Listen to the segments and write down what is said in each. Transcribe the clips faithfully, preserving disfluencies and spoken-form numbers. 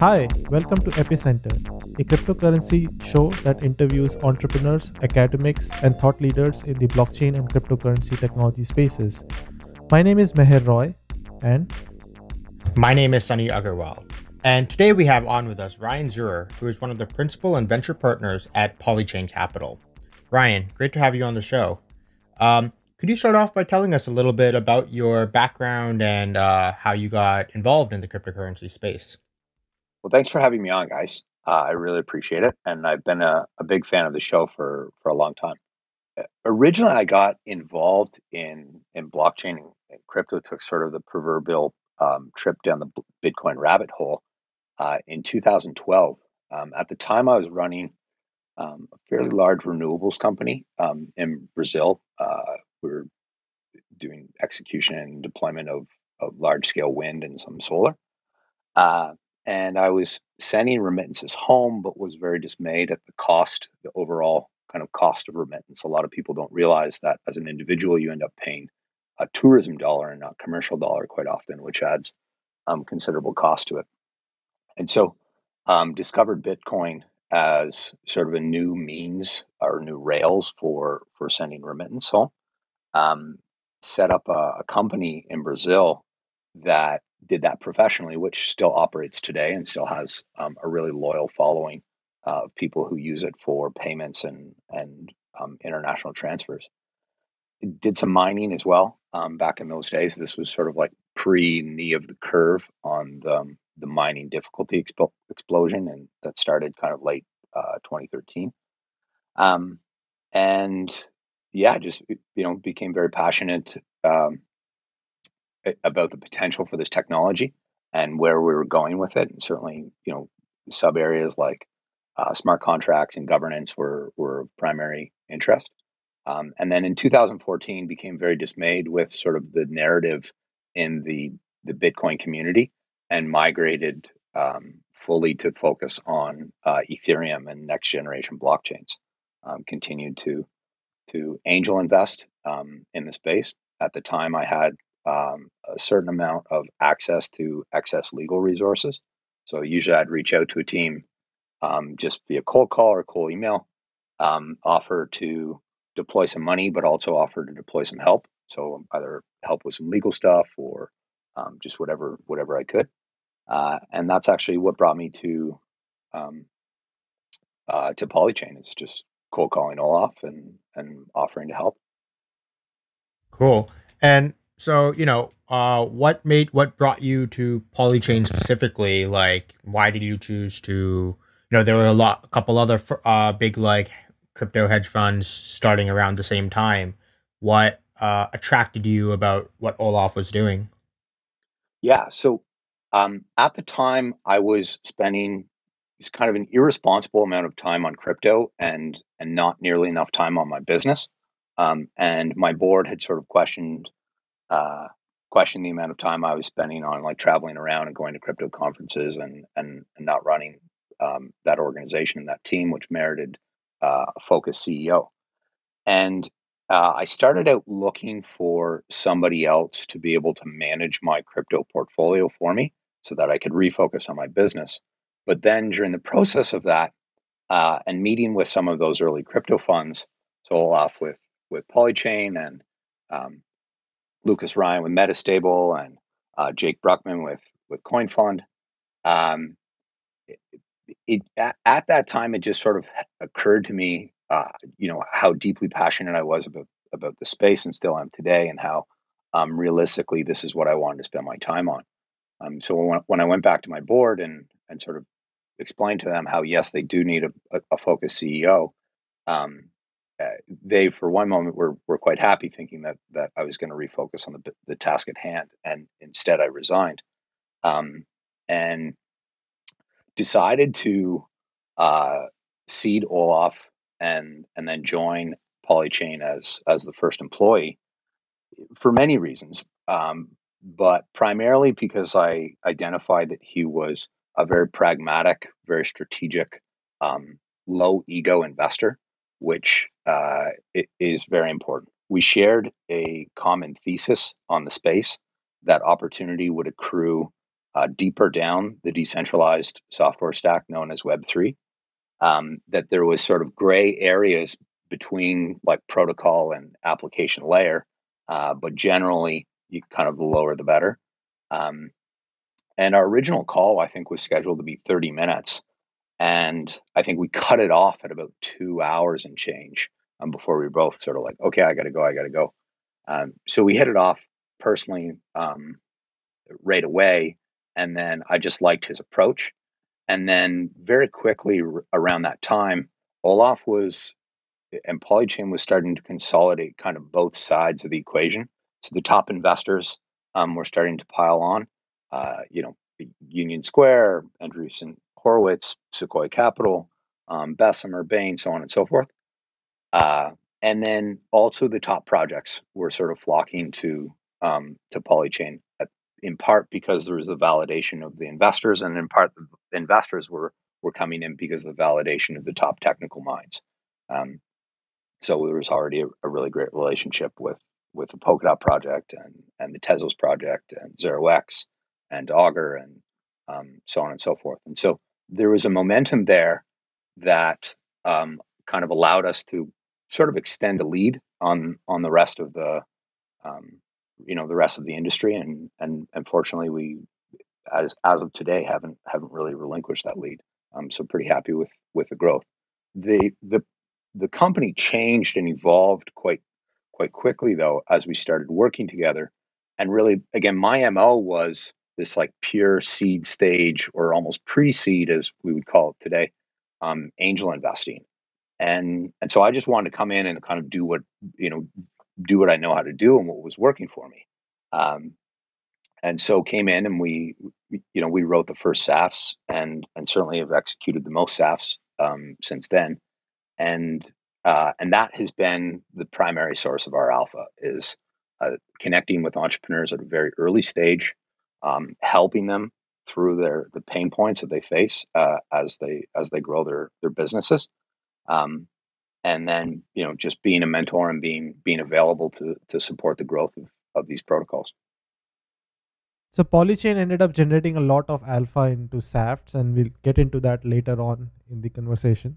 Hi, welcome to Epicenter, a cryptocurrency show that interviews entrepreneurs, academics, and thought leaders in the blockchain and cryptocurrency technology spaces. My name is Meher Roy, and my name is Sunny Agarwal. And today we have on with us Ryan Zurrer, who is one of the principal and venture partners at Polychain Capital. Ryan, great to have you on the show. Um, could you start off by telling us a little bit about your background and uh, how you got involved in the cryptocurrency space? Well, thanks for having me on, guys. Uh, I really appreciate it. And I've been a, a big fan of the show for, for a long time. Originally, I got involved in, in blockchain and crypto, took sort of the proverbial um, trip down the Bitcoin rabbit hole uh, in two thousand twelve. Um, at the time, I was running um, a fairly large renewables company um, in Brazil. Uh, we were doing execution and deployment of, of large-scale wind and some solar. Uh, And I was sending remittances home, but was very dismayed at the cost, the overall kind of cost of remittance. A lot of people don't realize that as an individual, you end up paying a tourism dollar and not commercial dollar quite often, which adds um, considerable cost to it. And so um, discovered Bitcoin as sort of a new means or new rails for, for sending remittance home. Um, set up a, a company in Brazil that did that professionally, which still operates today and still has um, a really loyal following uh, of people who use it for payments and and um, international transfers. It did some mining as well um, back in those days. This was sort of like pre-knee of the curve on the, um, the mining difficulty expo explosion, and that started kind of late uh, twenty thirteen. Um, and yeah, just you know, became very passionate Um, about the potential for this technology and where we were going with it. And certainly, you know, sub areas like uh, smart contracts and governance were, were of primary interest. Um, and then in two thousand fourteen, became very dismayed with sort of the narrative in the, the Bitcoin community and migrated um, fully to focus on uh, Ethereum and next generation blockchains. Um, continued to, to angel invest um, in the space. At the time, I had Um, a certain amount of access to excess legal resources. So usually I'd reach out to a team um, just via cold call or cold email, um, offer to deploy some money, but also offer to deploy some help. So either help with some legal stuff or um, just whatever whatever I could. Uh, and that's actually what brought me to um, uh, to Polychain. It's just cold calling Olaf and, and offering to help. Cool. And so, you know, uh, what made, what brought you to Polychain specifically? Like, why did you choose to, you know, there were a lot, a couple other uh, big like crypto hedge funds starting around the same time. What uh, attracted you about what Olaf was doing? Yeah. So um, at the time I was spending just kind of an irresponsible amount of time on crypto and, and not nearly enough time on my business. Um, and my board had sort of questioned Uh, question the amount of time I was spending on like traveling around and going to crypto conferences and and, and not running um, that organization and that team, which merited uh, a focused C E O. And uh, I started out looking for somebody else to be able to manage my crypto portfolio for me so that I could refocus on my business. But then during the process of that uh, and meeting with some of those early crypto funds, so Olaf with, with Polychain and um, Lucas Ryan with Metastable and uh, Jake Brukhman with with CoinFund. Um, it, it, at, at that time, it just sort of occurred to me, uh, you know, how deeply passionate I was about about the space and still am today, and how um, realistically this is what I wanted to spend my time on. Um, so when, when I went back to my board and and sort of explained to them how yes, they do need a, a focused C E O. Um, Uh, they, for one moment, were were quite happy, thinking that that I was going to refocus on the the task at hand, and instead I resigned, um, and decided to uh, cede Olaf and and then join Polychain as as the first employee for many reasons, um, but primarily because I identified that he was a very pragmatic, very strategic um, low ego investor, which uh, is very important. We shared a common thesis on the space that opportunity would accrue uh, deeper down the decentralized software stack known as Web three, um, that there was sort of gray areas between like protocol and application layer, uh, but generally you kind of the lower the better. Um, and our original call, I think, was scheduled to be thirty minutes. And I think we cut it off at about two hours and change um, before we were both sort of like, okay, I got to go, I got to go. Um, so we hit it off personally um, right away. And then I just liked his approach. And then very quickly r- around that time, Olaf was, and Polychain was starting to consolidate kind of both sides of the equation. So the top investors um, were starting to pile on, uh, you know, Union Square, Andreessen Horowitz, Sequoia Capital, um, Bessemer, Bain, so on and so forth. Uh, and then also the top projects were sort of flocking to um, to Polychain, at, in part because there was the validation of the investors, and in part the investors were were coming in because of the validation of the top technical minds. Um, so there was already a, a really great relationship with with the Polkadot project and and the Tezos project and zero x and Augur and um, so on and so forth. And so there was a momentum there that um, kind of allowed us to sort of extend a lead on on the rest of the um, you know the rest of the industry, and and unfortunately we as as of today haven't haven't really relinquished that lead. Um, so pretty happy with with the growth. The the the company changed and evolved quite quite quickly though as we started working together, and really again my M O was this like pure seed stage, or almost pre-seed as we would call it today, um, angel investing. And and so I just wanted to come in and kind of do what, you know, do what I know how to do and what was working for me. Um, and so came in and we, we, you know, we wrote the first S A Fs and and certainly have executed the most S A Fs um, since then. And uh, and that has been the primary source of our alpha, is uh, connecting with entrepreneurs at a very early stage, um, helping them through their the pain points that they face uh, as they as they grow their their businesses. Um, and then, you know, just being a mentor and being being available to to support the growth of, of these protocols. So Polychain ended up generating a lot of alpha into S A F Ts, and we'll get into that later on in the conversation.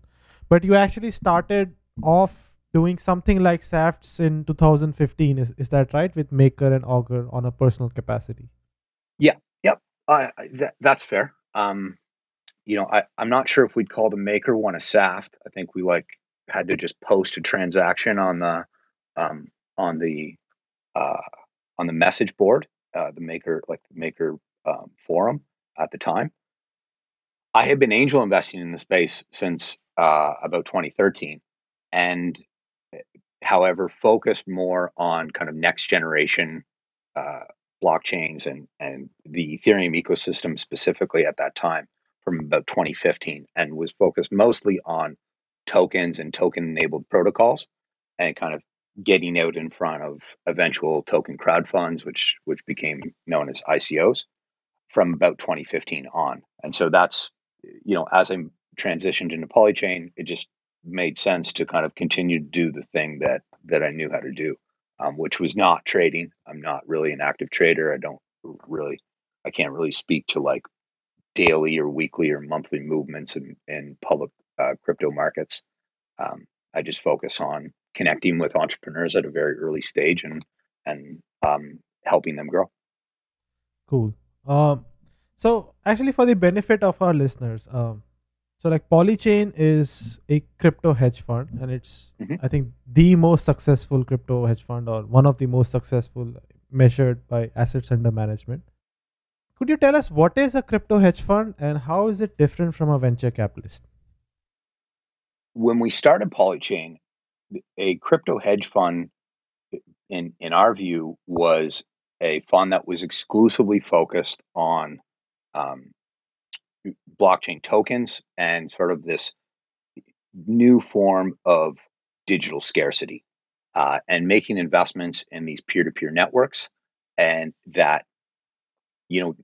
But you actually started off doing something like S A F Ts in two thousand fifteen, is is that right? With Maker and Augur on a personal capacity. Yeah, yeah, uh, th- that's fair. Um, You know, I, I'm not sure if we'd call the Maker one a S A F T. I think we like had to just post a transaction on the um, on the uh, on the message board, uh, the Maker like the Maker um, forum at the time. I had been angel investing in the space since uh, about twenty thirteen, and however focused more on kind of next generation uh, blockchains and and the Ethereum ecosystem specifically at that time, from about twenty fifteen, and was focused mostly on tokens and token-enabled protocols, and kind of getting out in front of eventual token crowdfunds, which which became known as I C Os, from about twenty fifteen on. And so that's, you know, as I transitioned into Polychain, it just made sense to kind of continue to do the thing that that I knew how to do, um, which was not trading. I'm not really an active trader. I don't really, I can't really speak to like daily or weekly or monthly movements in, in public uh, crypto markets. Um, I just focus on connecting with entrepreneurs at a very early stage and and um, helping them grow. Cool. Um, so actually, for the benefit of our listeners, um, so like Polychain is a crypto hedge fund, and it's mm-hmm. I think the most successful crypto hedge fund, or one of the most successful measured by assets under management. Could you tell us what is a crypto hedge fund and how is it different from a venture capitalist? When we started Polychain, a crypto hedge fund, in, in our view, was a fund that was exclusively focused on um, blockchain tokens and sort of this new form of digital scarcity uh, and making investments in these peer-to-peer networks, and that, you know,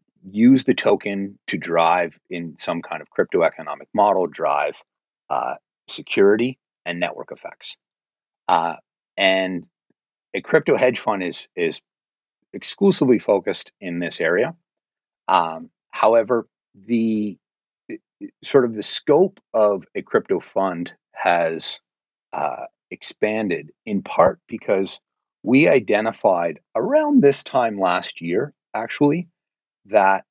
use the token to drive in some kind of crypto economic model, drive uh, security, and network effects. Uh, and a crypto hedge fund is is exclusively focused in this area. Um, however, the sort of the scope of a crypto fund has uh, expanded in part because we identified around this time last year, actually, that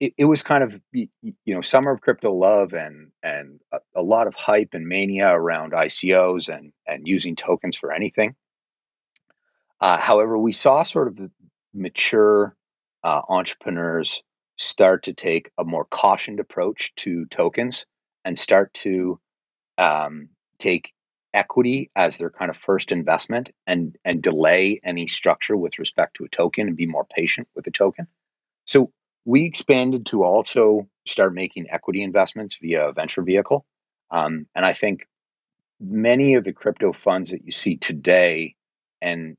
it, it was kind of, you know, summer of crypto love and and a, a lot of hype and mania around I C Os and, and using tokens for anything. Uh, however, we saw sort of mature uh, entrepreneurs start to take a more cautioned approach to tokens and start to um, take equity as their kind of first investment and and delay any structure with respect to a token and be more patient with a token. So we expanded to also start making equity investments via a venture vehicle. Um, and I think many of the crypto funds that you see today and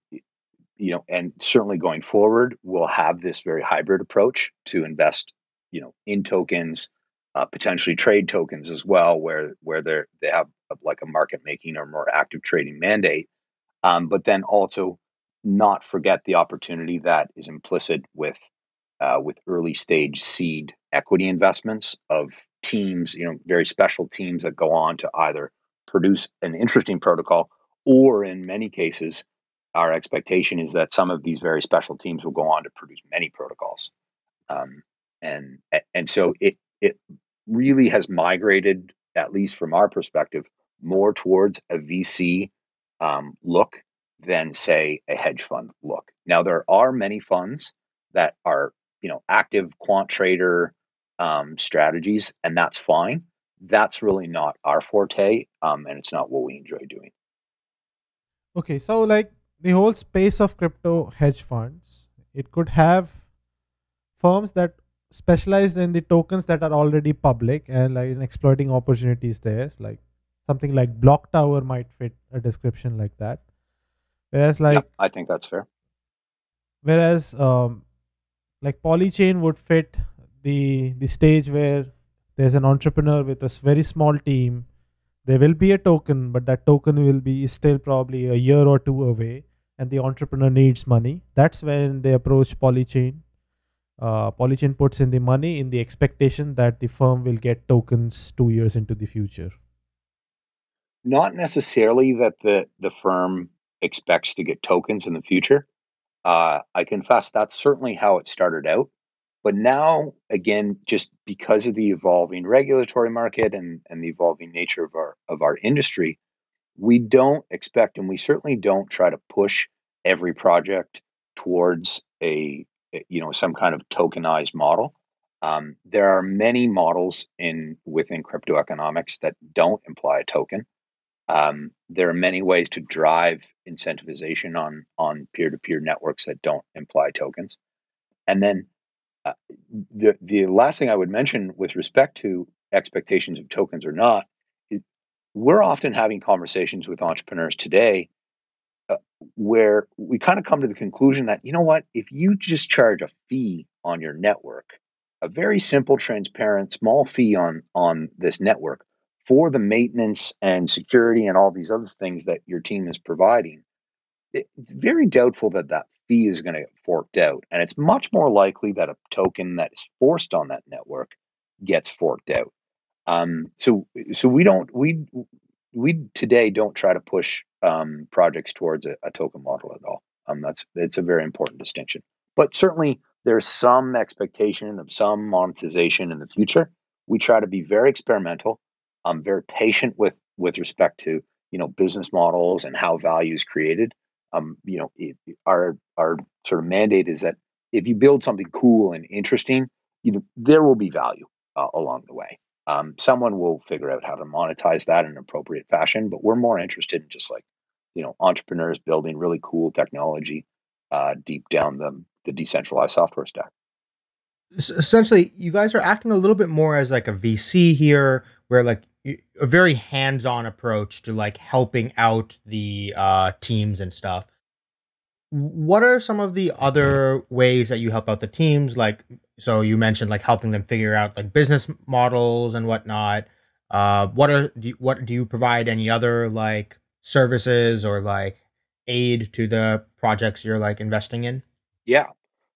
you know, and certainly going forward, we'll have this very hybrid approach to invest, you know, in tokens, uh, potentially trade tokens as well, where where they they have like a market making or more active trading mandate, um, but then also not forget the opportunity that is implicit with uh, with early stage seed equity investments of teams, you know, very special teams that go on to either produce an interesting protocol or, in many cases, our expectation is that some of these very special teams will go on to produce many protocols. Um, and and so it it really has migrated, at least from our perspective, more towards a V C um, look than, say, a hedge fund look. Now, there are many funds that are, you know, active quant trader um, strategies, and that's fine. That's really not our forte, um, and it's not what we enjoy doing. Okay, so like, the whole space of crypto hedge funds, it could have firms that specialize in the tokens that are already public and like in exploiting opportunities there, like something like Block Tower might fit a description like that. Whereas like, yep, I think that's fair. Whereas um, like Polychain would fit the, the stage where there's an entrepreneur with a very small team. There will be a token, but that token will be still probably a year or two away, and the entrepreneur needs money. That's when they approach Polychain. Uh, Polychain puts in the money in the expectation that the firm will get tokens two years into the future. Not necessarily that the, the firm expects to get tokens in the future. Uh, I confess that's certainly how it started out. But now, again, just because of the evolving regulatory market and, and the evolving nature of our of our industry, we don't expect, and we certainly don't try to push every project towards a you know some kind of tokenized model. Um, there are many models in within crypto economics that don't imply a token. Um, there are many ways to drive incentivization on on peer-to-peer networks that don't imply tokens, and then. Uh, the the last thing I would mention with respect to expectations of tokens or not, is we're often having conversations with entrepreneurs today uh, where we kind of come to the conclusion that, you know what, if you just charge a fee on your network, a very simple, transparent, small fee on, on this network for the maintenance and security and all these other things that your team is providing, it's very doubtful that that fee is going to get forked out. And it's much more likely that a token that is forced on that network gets forked out. Um, so, so we don't, we, we today don't try to push um, projects towards a, a token model at all. Um, that's, it's a very important distinction, but certainly there's some expectation of some monetization in the future. We try to be very experimental, um, very patient with, with respect to, you know, business models and how value is created. Um, you know, it, our our sort of mandate is that if you build something cool and interesting, you know, there will be value uh, along the way. Um, someone will figure out how to monetize that in an appropriate fashion. But we're more interested in just like, you know, entrepreneurs building really cool technology uh, deep down the the decentralized software stack. So essentially, you guys are acting a little bit more as like a V C here, where like. A very hands-on approach to like helping out the uh, teams and stuff. What are some of the other ways that you help out the teams? Like, so you mentioned like helping them figure out like business models and whatnot. Uh, what are do you, what do you provide any other like services or like aid to the projects you're like investing in? Yeah,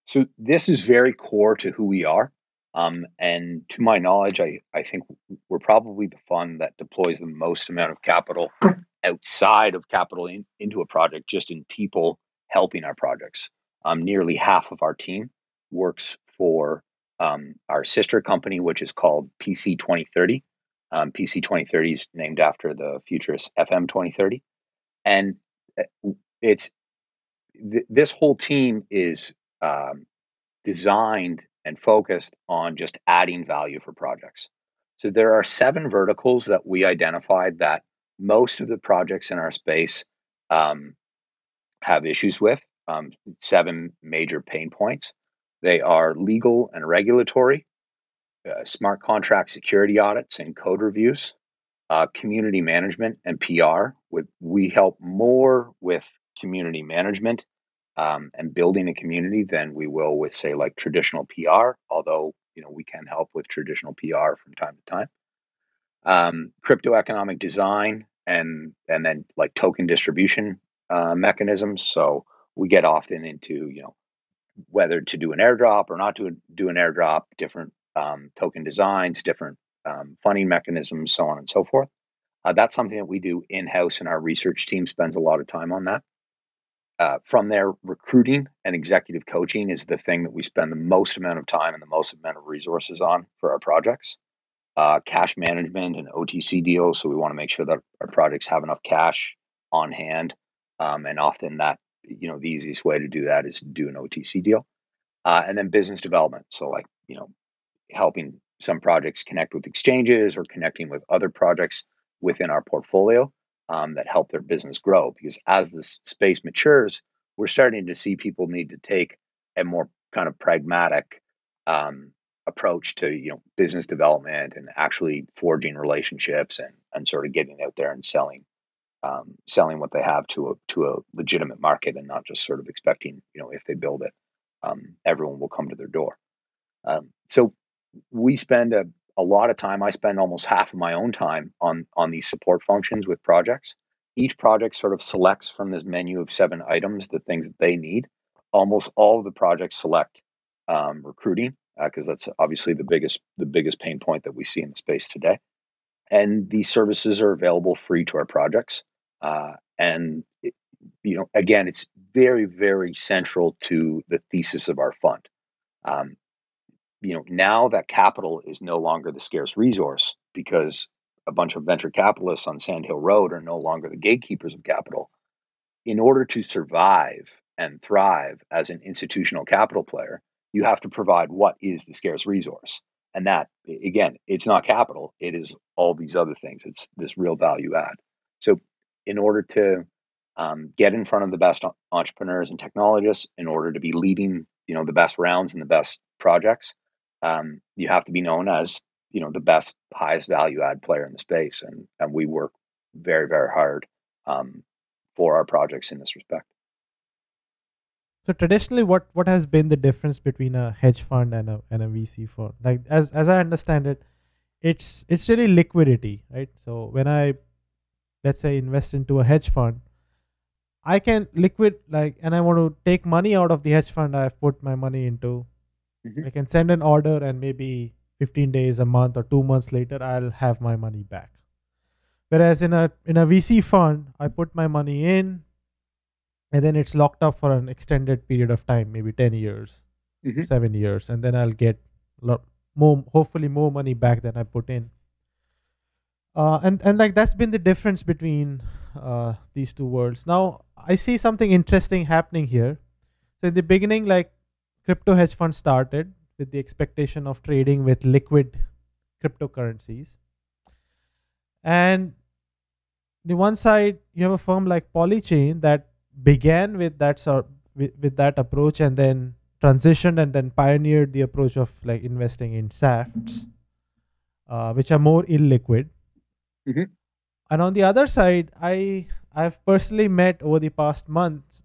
so this is very core to who we are. Um, and to my knowledge, I, I think we're probably the fund that deploys the most amount of capital outside of capital in, into a project, just in people helping our projects. Um, nearly half of our team works for um, our sister company, which is called P C twenty thirty. Um, P C twenty thirty is named after the futurist F M twenty thirty. And it's th this whole team is um, designed and focused on just adding value for projects. So there are seven verticals that we identified that most of the projects in our space um, have issues with, um, seven major pain points. They are legal and regulatory, uh, smart contract security audits and code reviews, uh, community management and P R. With, we help more with community management Um, and building a community than we will with, say, like traditional P R, although, you know, we can help with traditional P R from time to time. Um, crypto economic design and and then like token distribution uh, mechanisms. So we get often into, you know, whether to do an airdrop or not to do an airdrop, different um, token designs, different um, funding mechanisms, so on and so forth. Uh, that's something that we do in-house, and our research team spends a lot of time on that. Uh, from there, recruiting and executive coaching is the thing that we spend the most amount of time and the most amount of resources on for our projects. Uh, cash management and O T C deals. So we want to make sure that our projects have enough cash on hand. Um, and often that, you know, the easiest way to do that is to do an O T C deal. Uh, and then business development. So like, you know, helping some projects connect with exchanges or connecting with other projects within our portfolio. Um, that help their business grow, because as this space matures, we're starting to see people need to take a more kind of pragmatic um, approach to, you know, business development and actually forging relationships and and sort of getting out there and selling um, selling what they have to a to a legitimate market, and not just sort of expecting, you know, if they build it, um, everyone will come to their door. Um, so we spend a A lot of time. I spend almost half of my own time on on these support functions with projects. Each project sort of selects from this menu of seven items the things that they need. Almost all of the projects select um, recruiting, because uh, that's obviously the biggest the biggest pain point that we see in the space today. And these services are available free to our projects. Uh, and it, you know, again, it's very very central to the thesis of our fund. Um, You know, now that capital is no longer the scarce resource, because a bunch of venture capitalists on Sand Hill Road are no longer the gatekeepers of capital. In order to survive and thrive as an institutional capital player, you have to provide what is the scarce resource. And that, again, it's not capital. It is all these other things. It's this real value add. So in order to um, get in front of the best entrepreneurs and technologists, in order to be leading, you know, the best rounds and the best projects, Um, you have to be known as, you know, the best, highest value add player in the space. And, and we work very, very hard um, for our projects in this respect. So traditionally, what, what has been the difference between a hedge fund and a, and a V C fund? Like, as, as I understand it, it's, it's really liquidity, right? So when I, let's say, invest into a hedge fund, I can liquid, like, and I want to take money out of the hedge fund I've put my money into. Mm-hmm. I can send an order, and maybe fifteen days, a month, or two months later, I'll have my money back. Whereas in a in a V C fund, I put my money in, and then it's locked up for an extended period of time, maybe ten years, mm-hmm. seven years, and then I'll get lot more, hopefully more money back than I put in. Uh, and and like that's been the difference between uh, these two worlds. Now I see something interesting happening here. So in the beginning, like, crypto hedge fund started with the expectation of trading with liquid cryptocurrencies. And the one side, you have a firm like Polychain that began with that sort with, with that approach, and then transitioned and then pioneered the approach of like investing in S A F Ts, uh, which are more illiquid. Mm-hmm. And on the other side, I I've personally met over the past months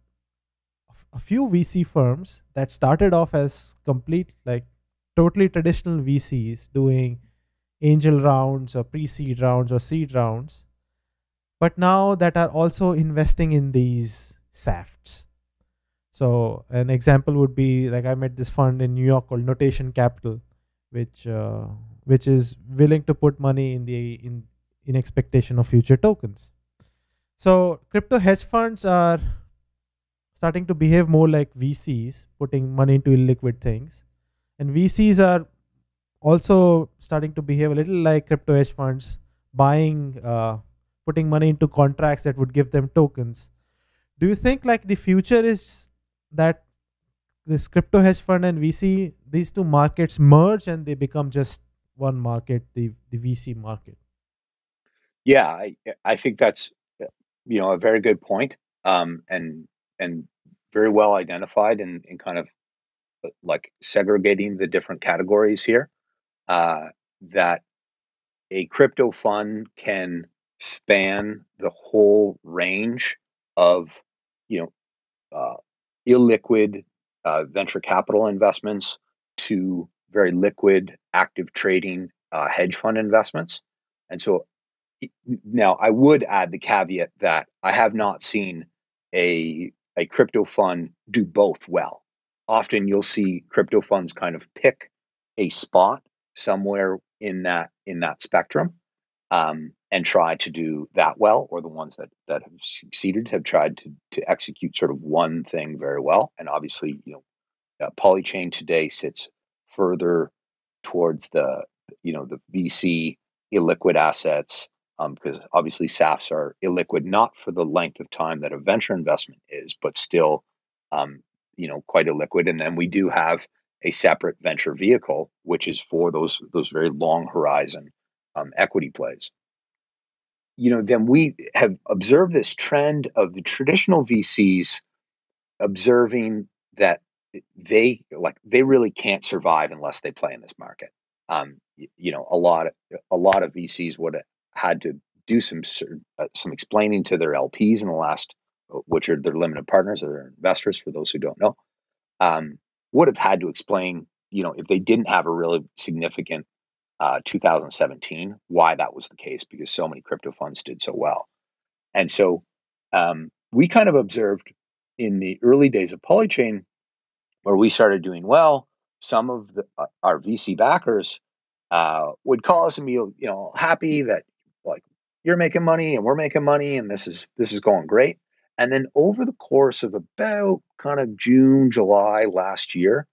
a few V C firms that started off as complete, like totally traditional V Cs doing angel rounds or pre-seed rounds or seed rounds, but now that are also investing in these S A F Ts. So an example would be, like, I met this fund in New York called Notation Capital, which uh, which is willing to put money in the in in expectation of future tokens. So crypto hedge funds are starting to behave more like V Cs, putting money into illiquid things, and V Cs are also starting to behave a little like crypto hedge funds, buying, uh, putting money into contracts that would give them tokens. Do you think, like, the future is that this crypto hedge fund and V C, these two markets merge and they become just one market, the, the V C market? Yeah, I, I think that's, you know, a very good point, um, and and very well identified, and, and kind of like segregating the different categories here, uh, that a crypto fund can span the whole range of, you know, uh, illiquid uh, venture capital investments to very liquid active trading uh, hedge fund investments. And so now I would add the caveat that I have not seen a, a crypto fund do both well. Often you'll see crypto funds kind of pick a spot somewhere in that in that spectrum, um, and try to do that well, or the ones that that have succeeded have tried to to execute sort of one thing very well. And obviously, you know, uh, Polychain today sits further towards the, you know, the V C illiquid assets, um, because obviously S A Fs are illiquid, not for the length of time that a venture investment is, but still, um, you know, quite illiquid. And then we do have a separate venture vehicle, which is for those those very long horizon um, equity plays. You know, then we have observed this trend of the traditional V Cs observing that they like they really can't survive unless they play in this market. Um, you know, a lot of, a lot of V Cs would have had to do some uh, some explaining to their L Ps in the last, which are their limited partners or their investors, for those who don't know, um, would have had to explain, you know, if they didn't have a really significant uh, two thousand seventeen, why that was the case, because so many crypto funds did so well. And so um, we kind of observed in the early days of Polychain, where we started doing well, some of the, uh, our V C backers uh, would call us and be, you know, happy that, like, you're making money and we're making money and this is this is going great. And then over the course of about kind of June, July last year,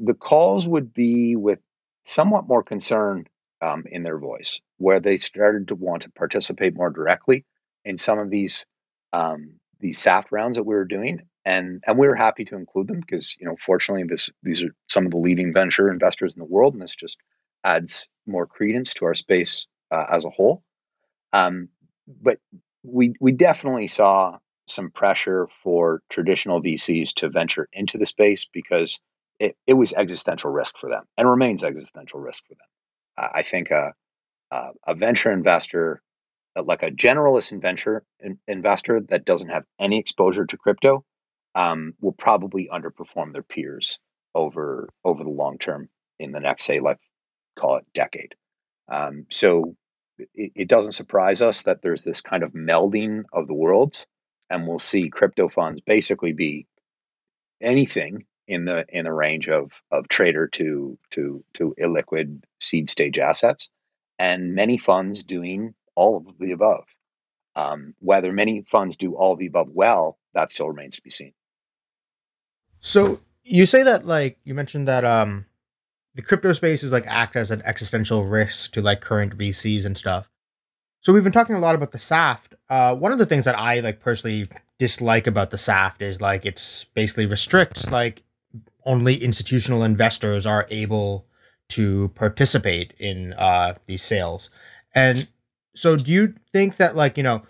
the calls would be with somewhat more concern um, in their voice, where they started to want to participate more directly in some of these um, these S A F T rounds that we were doing. And and we were happy to include them because, you know, fortunately, this these are some of the leading venture investors in the world, and this just adds more credence to our space uh, as a whole. Um, but we we definitely saw some pressure for traditional V Cs to venture into the space because it, it was existential risk for them and remains existential risk for them. Uh, I think a, a, a venture investor, like a generalist venture in, investor that doesn't have any exposure to crypto, um, will probably underperform their peers over over the long term in the next, say, like, call it decade. Um, so it, it doesn't surprise us that there's this kind of melding of the worlds. And we'll see crypto funds basically be anything in the in the range of of trader to to to illiquid seed stage assets, and many funds doing all of the above. Um, whether many funds do all of the above well, that still remains to be seen. So you say that, like, you mentioned that um, the crypto space is, like, act as an existential risk to, like, current V Cs and stuff. So we've been talking a lot about the S A F T. Uh, one of the things that I, like, personally dislike about the S A F T is, like, it's basically restricts, like, only institutional investors are able to participate in uh, these sales. And so do you think that, like, you know,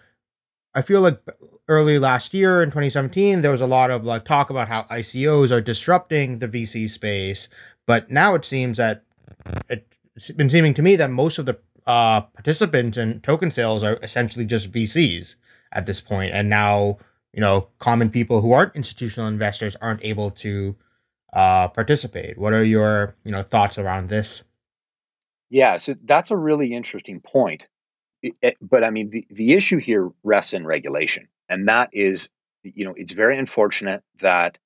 I feel like early last year in twenty seventeen, there was a lot of, like, talk about how I C Os are disrupting the V C space. But now it seems that it's been seeming to me that most of the Uh, participants and token sales are essentially just V Cs at this point. And now, you know, common people who aren't institutional investors aren't able to uh, participate. What are your, you know, thoughts around this? Yeah, so that's a really interesting point. It, it, but I mean, the, the issue here rests in regulation. And that is, you know, it's very unfortunate that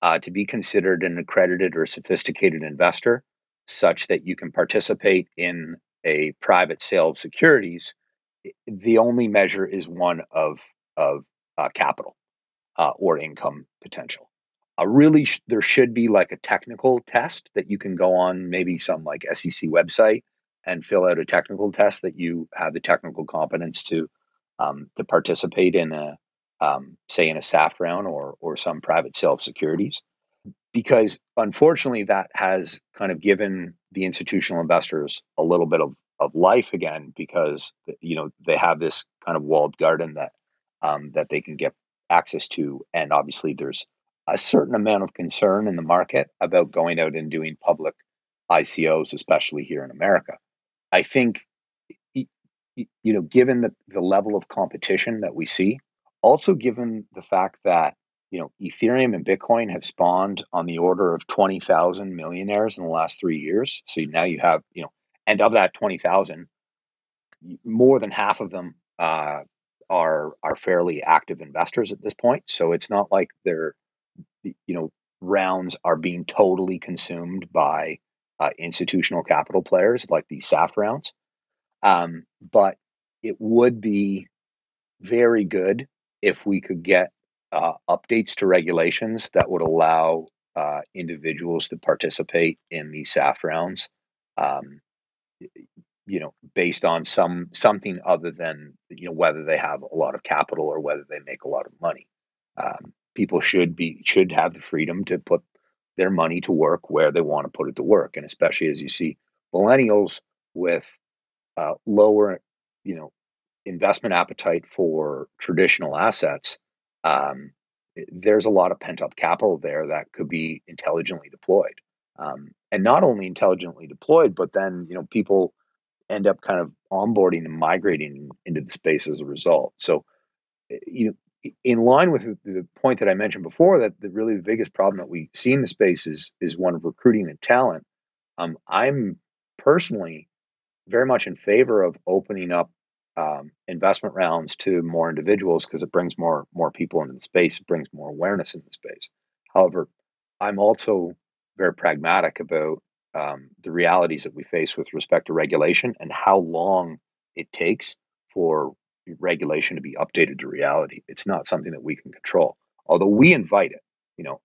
uh, to be considered an accredited or sophisticated investor, such that you can participate in a private sale of securities, the only measure is one of of uh, capital uh, or income potential. Uh, really, sh there should be like a technical test that you can go on, maybe some like S E C website, and fill out a technical test that you have the technical competence to um, to participate in a um, say in a SAFT round or or some private sale of securities. Because unfortunately, that has kind of given the institutional investors a little bit of, of life again, because you know they have this kind of walled garden that um, that they can get access to, and obviously there's a certain amount of concern in the market about going out and doing public I C Os, especially here in America. I think you know, given the the level of competition that we see, also given the fact that, you know, Ethereum and Bitcoin have spawned on the order of twenty thousand millionaires in the last three years. So now you have, you know, and of that twenty thousand, more than half of them uh, are are fairly active investors at this point. So it's not like their, you know, rounds are being totally consumed by uh, institutional capital players like these SAFT rounds. Um, but it would be very good if we could get Uh, updates to regulations that would allow uh, individuals to participate in these SAFT rounds, um, you know, based on some something other than, you know, whether they have a lot of capital or whether they make a lot of money. Um, people should be should have the freedom to put their money to work where they want to put it to work, and especially as you see millennials with uh, lower, you know, investment appetite for traditional assets. Um, there's a lot of pent-up capital there that could be intelligently deployed, um, and not only intelligently deployed, but then, you know, people end up kind of onboarding and migrating into the space as a result. So, you know, in line with the point that I mentioned before, that the really the biggest problem that we see in the space is is one of recruiting and talent. Um, I'm personally very much in favor of opening up Um, investment rounds to more individuals, because it brings more more people into the space, it brings more awareness into the space. However, I'm also very pragmatic about um, the realities that we face with respect to regulation and how long it takes for regulation to be updated to reality. It's not something that we can control, although we invite it. You know,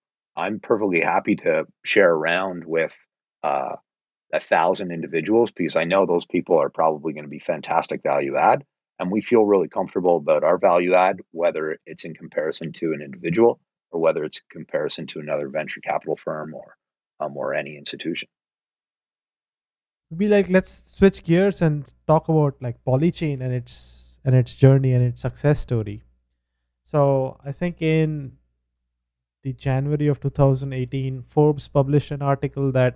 I'm perfectly happy to share a round with uh, a thousand individuals, because I know those people are probably going to be fantastic value add, and we feel really comfortable about our value add, whether it's in comparison to an individual or whether it's in comparison to another venture capital firm or um, or any institution. Be like, let's switch gears and talk about like Polychain and its and its journey and its success story. So I think in the January of two thousand eighteen, Forbes published an article that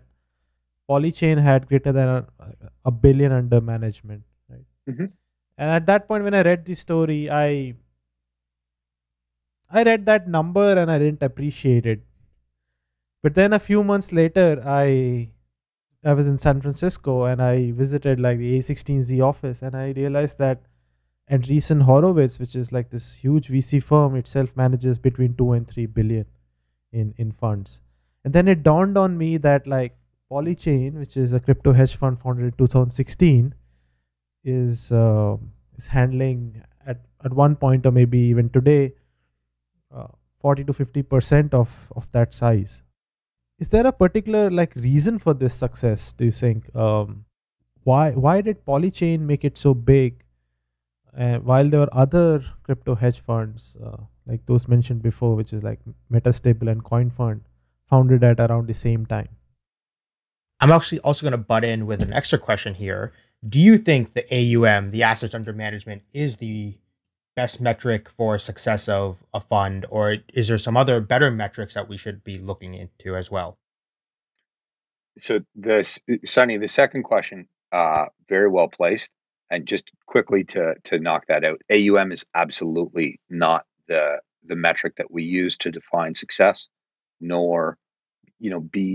Polychain had greater than a, a billion under management, right? Mm-hmm. And at that point, when I read the story, I I read that number and I didn't appreciate it. But then a few months later, I I was in San Francisco and I visited like the A sixteen Z office, and I realized that Andreessen Horowitz, which is like this huge V C firm, itself manages between two and three billion in in funds. And then it dawned on me that like Polychain, which is a crypto hedge fund founded in two thousand sixteen, is uh, is handling at at one point, or maybe even today, uh, forty to fifty percent of of that size. Is there a particular like reason for this success, do you think? Um, why why did Polychain make it so big, uh, while there were other crypto hedge funds uh, like those mentioned before, which is like Metastable and CoinFund, founded at around the same time? I'm actually also going to butt in with an extra question here. Do you think the A U M, the assets under management, is the best metric for success of a fund, or is there some other better metrics that we should be looking into as well? So, this, Sunny, the second question, uh, very well placed. And just quickly to to knock that out, A U M is absolutely not the the metric that we use to define success, nor, you know, be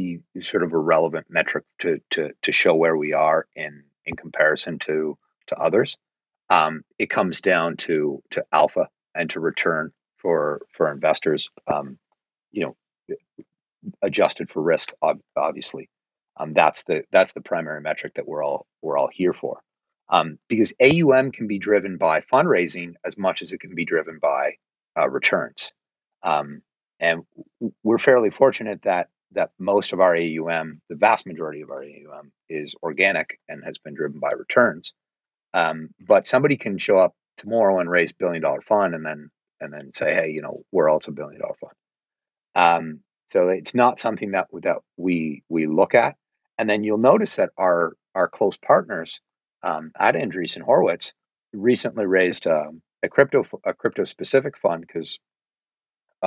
sort of a relevant metric to to to show where we are in in comparison to to others. Um, it comes down to to alpha and to return for for investors. Um, you know, adjusted for risk, obviously. Um, that's the that's the primary metric that we're all we're all here for. Um, because A U M can be driven by fundraising as much as it can be driven by uh, returns. Um, and we're fairly fortunate that that most of our A U M, the vast majority of our A U M, is organic and has been driven by returns. Um, but somebody can show up tomorrow and raise billion dollar fund and then and then say, hey, you know, we're also a billion dollar fund. Um, so it's not something that that we we look at. And then you'll notice that our our close partners Um, at Andreessen Horowitz recently raised um, a crypto a crypto specific fund because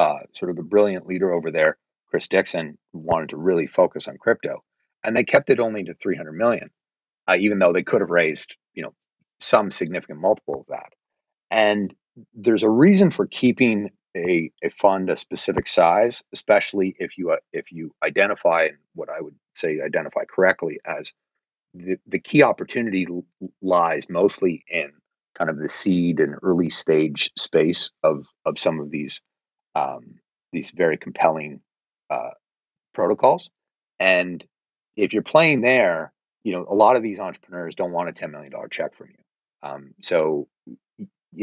uh, sort of the brilliant leader over there, Chris Dixon, wanted to really focus on crypto, and they kept it only to three hundred million, uh, even though they could have raised you know some significant multiple of that. And there's a reason for keeping a a fund a specific size, especially if you uh, if you identify what I would say identify correctly as The, the key opportunity lies mostly in kind of the seed and early stage space of of some of these um, these very compelling uh, protocols. And if you're playing there, you know, a lot of these entrepreneurs don't want a ten million dollar check from you. Um, so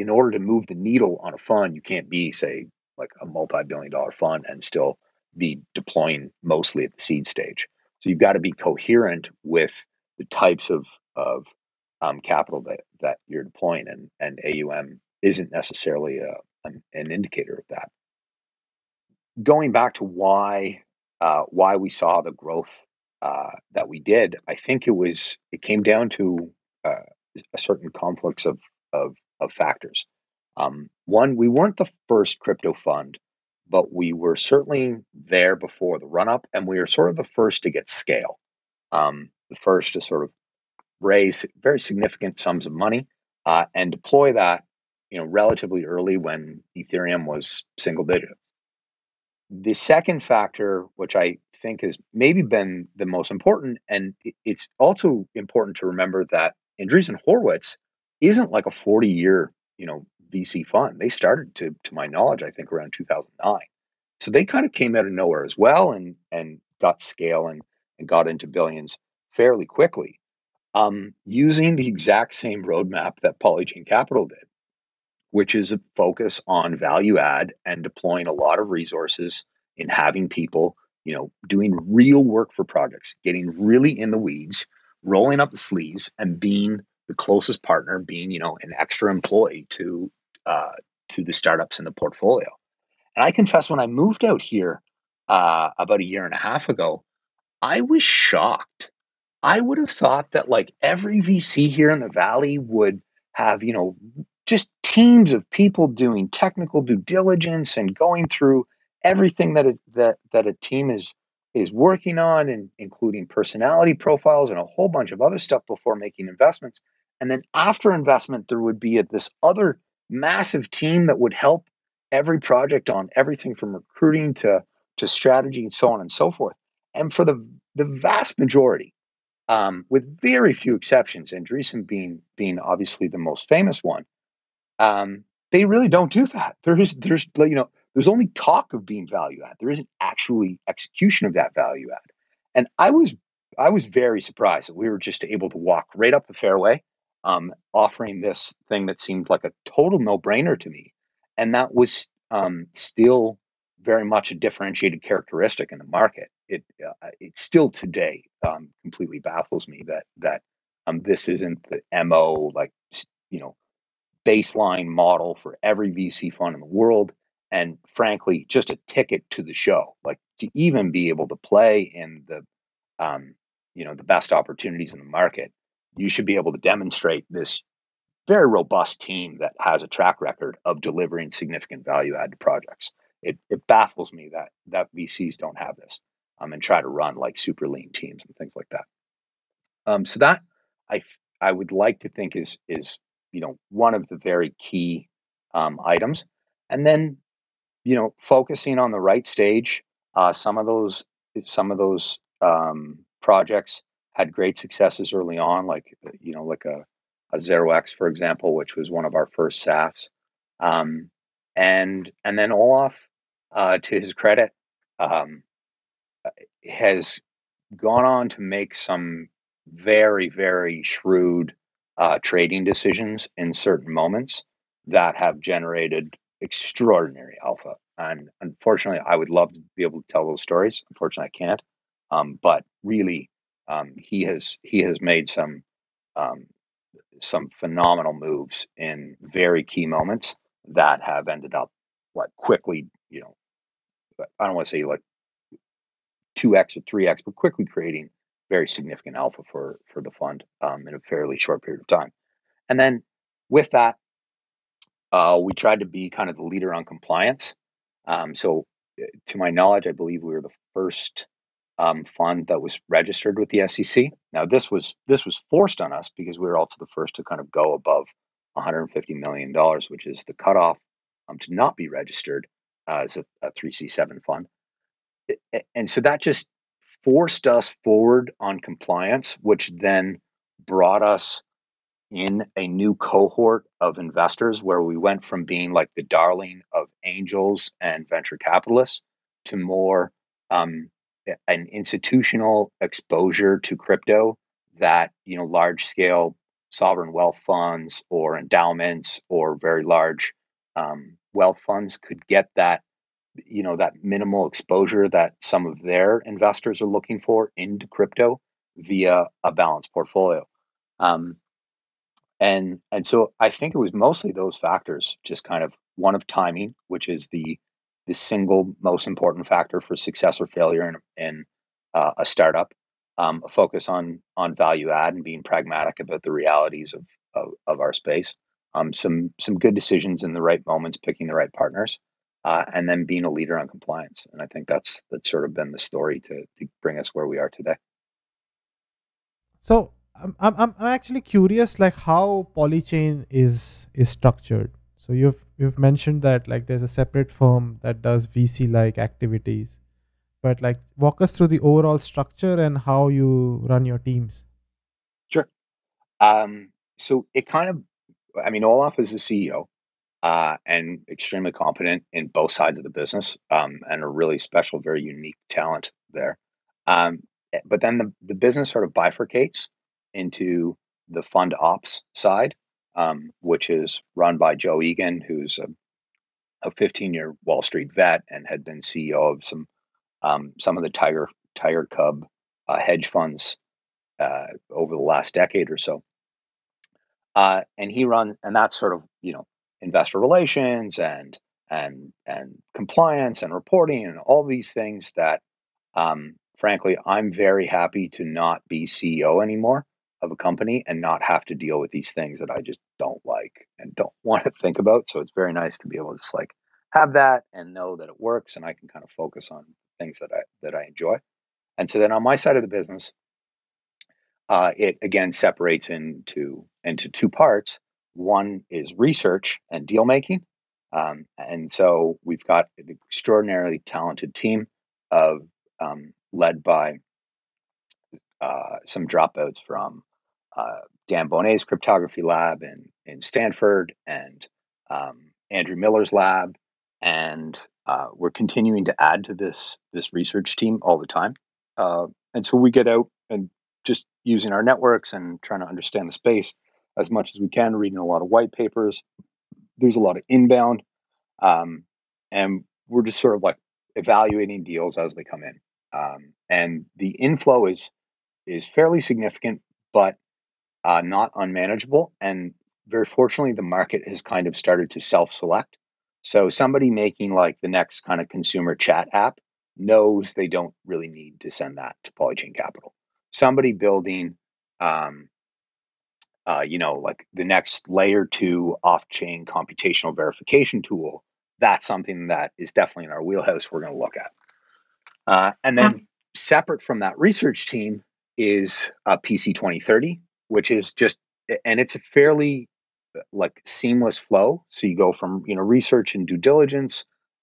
in order to move the needle on a fund, you can't be, say, like a multi-billion dollar fund and still be deploying mostly at the seed stage. So you've got to be coherent with the types of of um, capital that that you're deploying, and and A U M isn't necessarily a, an, an indicator of that. Going back to why uh, why we saw the growth uh, that we did, I think it was it came down to uh, a certain confluence of of, of factors. Um, one, we weren't the first crypto fund, but we were certainly there before the run up, and we were sort of the first to get scale. Um, the first to sort of raise very significant sums of money uh, and deploy that, you know, relatively early when Ethereum was single digits. The second factor, which I think has maybe been the most important, and it's also important to remember that Andreessen Horowitz isn't like a forty-year, you know, V C fund. They started, to to my knowledge, I think around two thousand nine. So they kind of came out of nowhere as well, and and got scale and and got into billions fairly quickly, um, using the exact same roadmap that Polychain Capital did, which is a focus on value add and deploying a lot of resources in having people, you know, doing real work for projects, getting really in the weeds, rolling up the sleeves, and being the closest partner, being, you know, an extra employee to uh, to the startups in the portfolio. And I confess, when I moved out here uh, about a year and a half ago, I was shocked. I would have thought that like every V C here in the Valley would have, you know, just teams of people doing technical due diligence and going through everything that a, that that a team is is working on, and including personality profiles and a whole bunch of other stuff before making investments. And then after investment, there would be a, this other massive team that would help every project on everything from recruiting to to strategy and so on and so forth. And for the the vast majority, um, with very few exceptions, Andreessen being being obviously the most famous one, um, they really don't do that. There is there's you know there's only talk of being value add. There isn't actually execution of that value add. And I was I was very surprised that we were just able to walk right up the fairway, um, offering this thing that seemed like a total no brainer to me, and that was um, still very much a differentiated characteristic in the market. It uh, it still today um, completely baffles me that that um, this isn't the M O, like, you know, baseline model for every V C fund in the world, and frankly, just a ticket to the show. Like, to even be able to play in the um, you know the best opportunities in the market, you should be able to demonstrate this very robust team that has a track record of delivering significant value add to projects. It, it baffles me that that V Cs don't have this um, and try to run like super lean teams and things like that. Um, so that I I would like to think is is you know one of the very key um, items. And then you know focusing on the right stage. Uh, some of those some of those um, projects had great successes early on, like, you know, like a, a zero x, for example, which was one of our first S A Fs. Um, and, and then Olaf, uh, to his credit, um, has gone on to make some very, very shrewd uh, trading decisions in certain moments that have generated extraordinary alpha. And unfortunately, I would love to be able to tell those stories. Unfortunately, I can't. Um, but really, um, he has he has made some um, some phenomenal moves in very key moments that have ended up like quickly, you know, I don't want to say like two x or three x, but quickly creating very significant alpha for for the fund um, in a fairly short period of time. And then with that, uh, we tried to be kind of the leader on compliance. Um, so to my knowledge, I believe we were the first um, fund that was registered with the S E C. Now, this was this was forced on us because we were also the first to kind of go above one hundred fifty million dollars, which is the cutoff um, to not be registered uh, as a, a three C seven fund. And so that just forced us forward on compliance, which then brought us in a new cohort of investors where we went from being like the darling of angels and venture capitalists to more um, an institutional exposure to crypto that, you know, large scale sovereign wealth funds or endowments or very large um, wealth funds could get that, you know, that minimal exposure that some of their investors are looking for into crypto via a balanced portfolio. Um, and and so I think it was mostly those factors, just kind of one of timing, which is the the single most important factor for success or failure in, in uh, a startup, um, a focus on on value add and being pragmatic about the realities of, of, of our space, um, some some good decisions in the right moments, picking the right partners. Uh, and then being a leader on compliance. And I think that's that's sort of been the story to, to bring us where we are today. So I'm, I'm, I'm actually curious, like how Polychain is is structured. So you've you've mentioned that like there's a separate firm that does V C-like activities, but like walk us through the overall structure and how you run your teams. Sure. Um, so it kind of, I mean, Olaf is the C E O. Uh, and extremely competent in both sides of the business, um, and a really special, very unique talent there. Um, but then the, the business sort of bifurcates into the fund ops side, um, which is run by Joe Egan, who's a, a fifteen-year Wall Street vet and had been C E O of some um, some of the Tiger Tiger Cub uh, hedge funds uh, over the last decade or so. Uh, and he runs, and that's sort of, you know, investor relations and and and compliance and reporting and all these things that, um, frankly, I'm very happy to not be C E O anymore of a company and not have to deal with these things that I just don't like and don't want to think about. So it's very nice to be able to just like have that and know that it works and I can kind of focus on things that I that I enjoy. And so then on my side of the business, uh, it again separates into into two parts. One is research and deal making. Um, and so we've got an extraordinarily talented team of um, led by uh, some dropouts from uh, Dan Bonet's cryptography lab in, in Stanford and um, Andrew Miller's lab. And uh, we're continuing to add to this, this research team all the time. Uh, and so we get out and just using our networks and trying to understand the space as much as we can, reading a lot of white papers. There's a lot of inbound, um, and we're just sort of like evaluating deals as they come in. Um, and the inflow is is fairly significant, but uh, not unmanageable. And very fortunately, the market has kind of started to self-select. So somebody making like the next kind of consumer chat app knows they don't really need to send that to Polychain Capital. Somebody building, um, Uh, you know, like the next layer two off-chain computational verification tool, that's something that is definitely in our wheelhouse we're going to look at. Uh, and then yeah. Separate from that research team is uh, P C twenty thirty, which is just, and it's a fairly like seamless flow. So you go from, you know, research and due diligence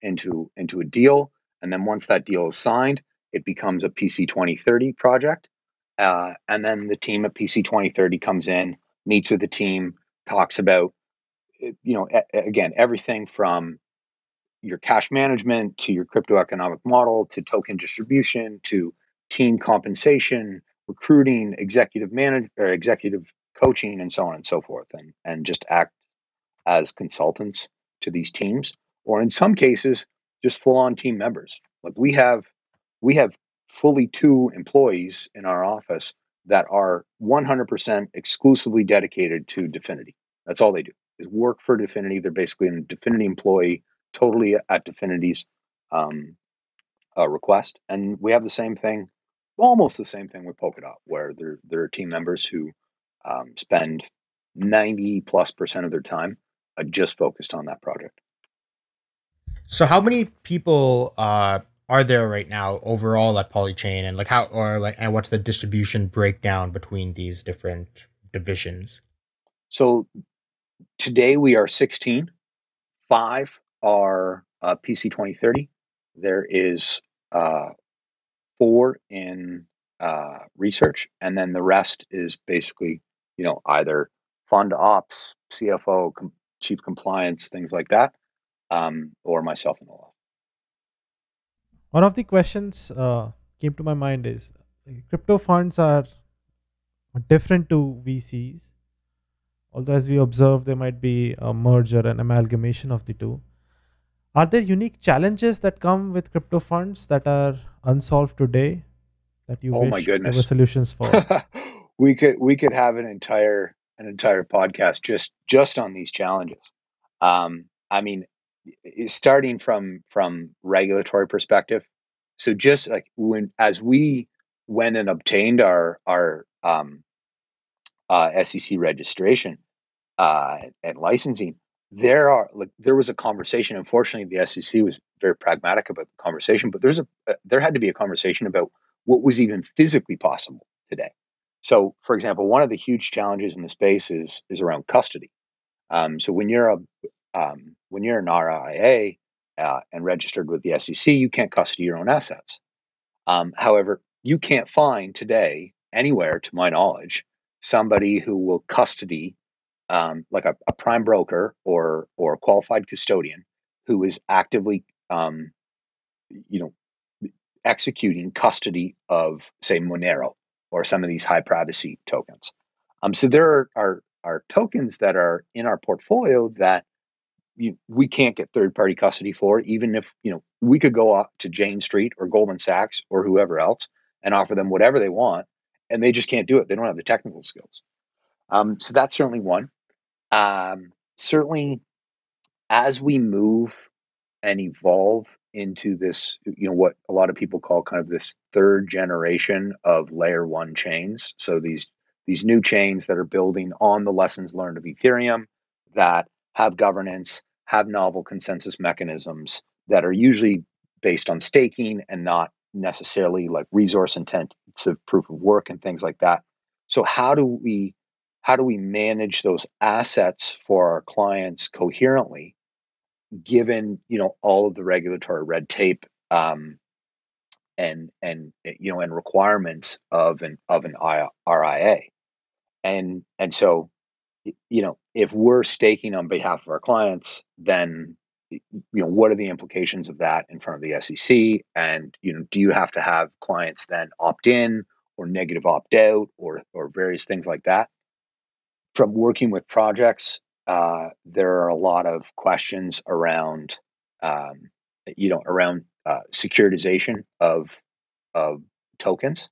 into, into a deal. And then once that deal is signed, it becomes a P C twenty thirty project. Uh, and then the team at P C twenty thirty comes in, meets with the team, talks about, you know, a- again, everything from your cash management to your crypto economic model, to token distribution, to team compensation, recruiting, executive manage or executive coaching, and so on and so forth, and, and just act as consultants to these teams, or in some cases, just full on team members. Like we have, we have fully two employees in our office that are one hundred percent exclusively dedicated to DFINITY. That's all they do is work for DFINITY. They're basically a DFINITY employee, totally at DFINITY's um, uh, request. And we have the same thing, almost the same thing with Polkadot, where there, there are team members who um, spend ninety plus percent of their time uh, just focused on that project. So how many people uh, are there right now overall at Polychain, and like how, or like, and what's the distribution breakdown between these different divisions? So today we are sixteen, five are uh, P C twenty thirty. There is uh, four in uh, research, and then the rest is basically, you know, either fund ops, C F O, com- chief compliance, things like that, um, or myself and Olaf. One of the questions uh, came to my mind is crypto funds are different to V Cs, although as we observe, there might be a merger and amalgamation of the two. Are there unique challenges that come with crypto funds that are unsolved today that you oh wish there were solutions for? We could we could have an entire an entire podcast just just on these challenges. Um, I mean, starting from from regulatory perspective. So just like when as we went and obtained our our um, uh, S E C registration uh, and licensing. There are like there was a conversation. Unfortunately, the S E C was very pragmatic about the conversation, but there's a uh, there had to be a conversation about what was even physically possible today. So, for example, one of the huge challenges in the space is is around custody. Um, so when you're a um, when you're an R I A uh, and registered with the S E C, you can't custody your own assets. Um, however, you can't find today anywhere, to my knowledge, somebody who will custody. Um, like a, a prime broker or or a qualified custodian who is actively, um, you know, executing custody of, say, Monero or some of these high privacy tokens. Um, so there are, are are tokens that are in our portfolio that you, we can't get third party custody for, even if, you know, we could go up to Jane Street or Goldman Sachs or whoever else and offer them whatever they want, and they just can't do it. They don't have the technical skills. Um, so that's certainly one. Um, certainly, as we move and evolve into this, you know, what a lot of people call kind of this third generation of layer one chains. So these these new chains that are building on the lessons learned of Ethereum, that have governance, have novel consensus mechanisms that are usually based on staking and not necessarily like resource intensive proof of work and things like that. So how do we How do we manage those assets for our clients coherently, given, you know, all of the regulatory red tape um, and and you know and requirements of an of an R I A, and and so, you know, if we're staking on behalf of our clients, then, you know, what are the implications of that in front of the S E C, and, you know, do you have to have clients then opt in or negative opt out or or various things like that? From working with projects, uh, there are a lot of questions around, um, you know, around uh, securitization of of tokens.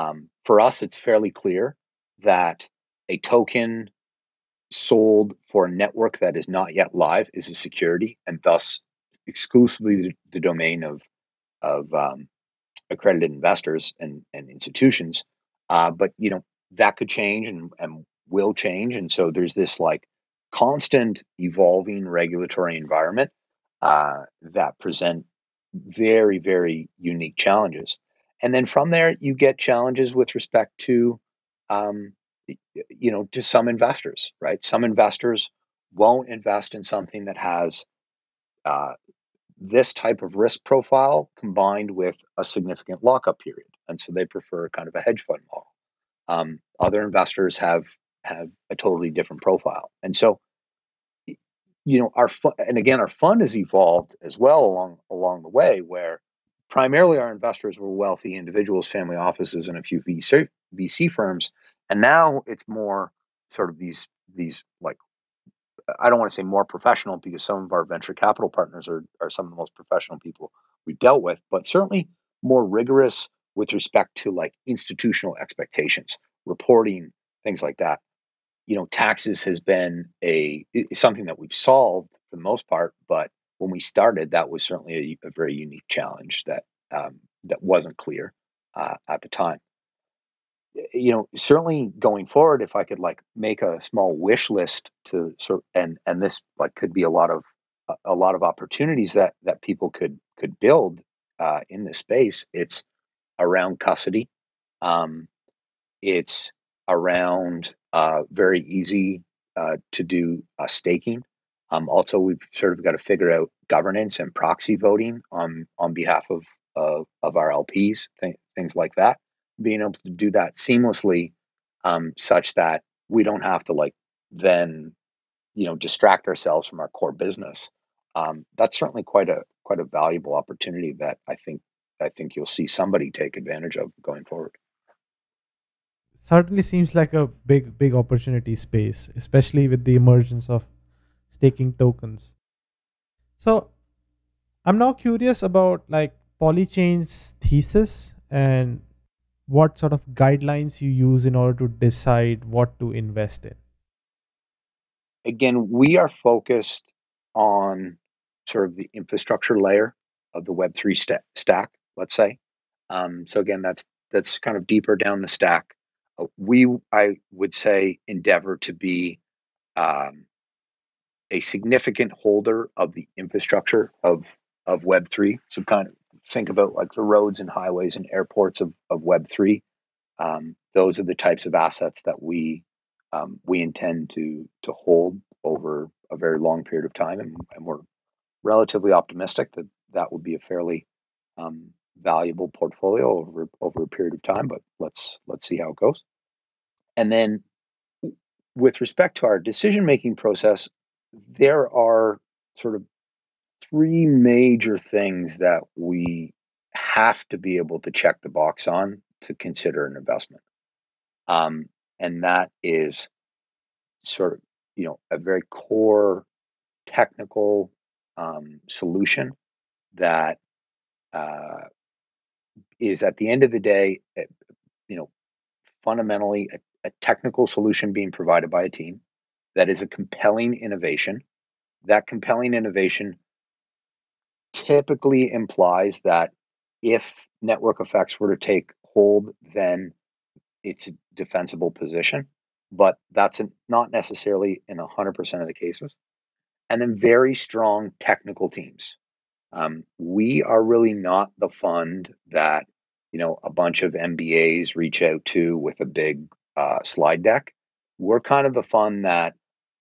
Um, for us, it's fairly clear that a token sold for a network that is not yet live is a security, and thus exclusively the, the domain of of um, accredited investors and and institutions. Uh, but, you know, that could change and and. will change. And so there's this like constant evolving regulatory environment uh, that present very, very unique challenges. And then from there, you get challenges with respect to, um, you know, to some investors, right? Some investors won't invest in something that has uh, this type of risk profile combined with a significant lockup period. And so they prefer kind of a hedge fund model. Um, other investors have have a totally different profile, and so you know our fund, and again our fund has evolved as well along along the way, where primarily our investors were wealthy individuals, family offices, and a few V C firms, and now it's more sort of these these like I don't want to say more professional, because some of our venture capital partners are are some of the most professional people we've dealt with, but certainly more rigorous with respect to like institutional expectations, reporting, things like that. You know, taxes has been a something that we've solved for the most part, but when we started, that was certainly a, a very unique challenge that um, that wasn't clear uh, at the time. You know, certainly going forward, if I could like make a small wish list to sort, and and this like could be a lot of a lot of opportunities that that people could could build uh, in this space. It's around custody. Um, it's around uh, very easy uh, to do uh, staking. Um, also, we've sort of got to figure out governance and proxy voting on on behalf of of, of our L Ps, th things like that. Being able to do that seamlessly, um, such that we don't have to like then, you know, distract ourselves from our core business. Um, that's certainly quite a quite a valuable opportunity that I think I think you'll see somebody take advantage of going forward. Certainly seems like a big big opportunity space, especially with the emergence of staking tokens. So I'm now curious about like Polychain's thesis and what sort of guidelines you use in order to decide what to invest in. Again, we are focused on sort of the infrastructure layer of the Web three st stack, let's say. Um, so again, that's that's kind of deeper down the stack. Uh, we, I would say, endeavor to be um, a significant holder of the infrastructure of of Web three. So kind of think about like the roads and highways and airports of, of Web three. Um, those are the types of assets that we um, we intend to to hold over a very long period of time, and, and we're relatively optimistic that that would be a fairly um, valuable portfolio over over a period of time. But let's let's see how it goes. And then, with respect to our decision making process, there are sort of three major things that we have to be able to check the box on to consider an investment. Um, and that is sort of, you know, a very core technical um, solution that uh, is at the end of the day, you know, fundamentally a, a technical solution being provided by a team that is a compelling innovation. That compelling innovation typically implies that if network effects were to take hold, then it's a defensible position, but that's not necessarily in one hundred percent of the cases. And then very strong technical teams. Um, we are really not the fund that, you know, a bunch of M B As reach out to with a big uh, slide deck. We're kind of the fund that,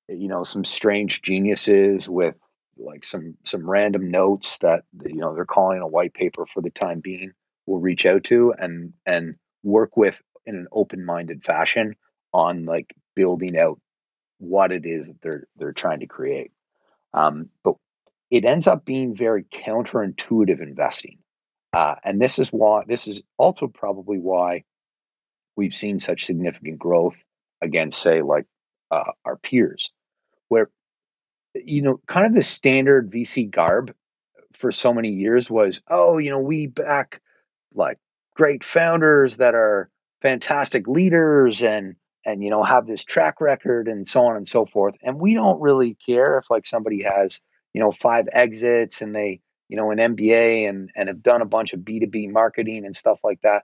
you know, some strange geniuses with like some some random notes that, you know, they're calling a white paper for the time being will reach out to and and work with in an open-minded fashion on like building out what it is that they're they're trying to create. Um, but it ends up being very counterintuitive investing, uh, and this is why this is also probably why we've seen such significant growth against, say, like uh, our peers, where, you know, kind of the standard V C garb for so many years was, oh, you know, we back like great founders that are fantastic leaders and, and, you know, have this track record and so on and so forth. And we don't really care if like somebody has, you know, five exits and they, you know, an M B A and, and have done a bunch of B two B marketing and stuff like that.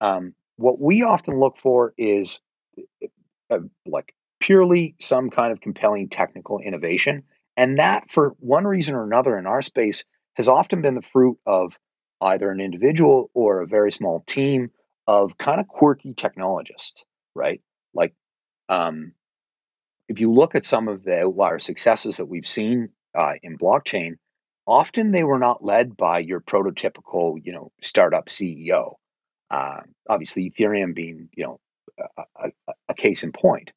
Um, what we often look for is a, like, purely some kind of compelling technical innovation. And that, for one reason or another in our space, has often been the fruit of either an individual or a very small team of kind of quirky technologists, right? Like, um, if you look at some of the outlier successes that we've seen uh, in blockchain, often they were not led by your prototypical, you know, startup C E O. Uh, obviously, Ethereum being, you know, a, a case in point.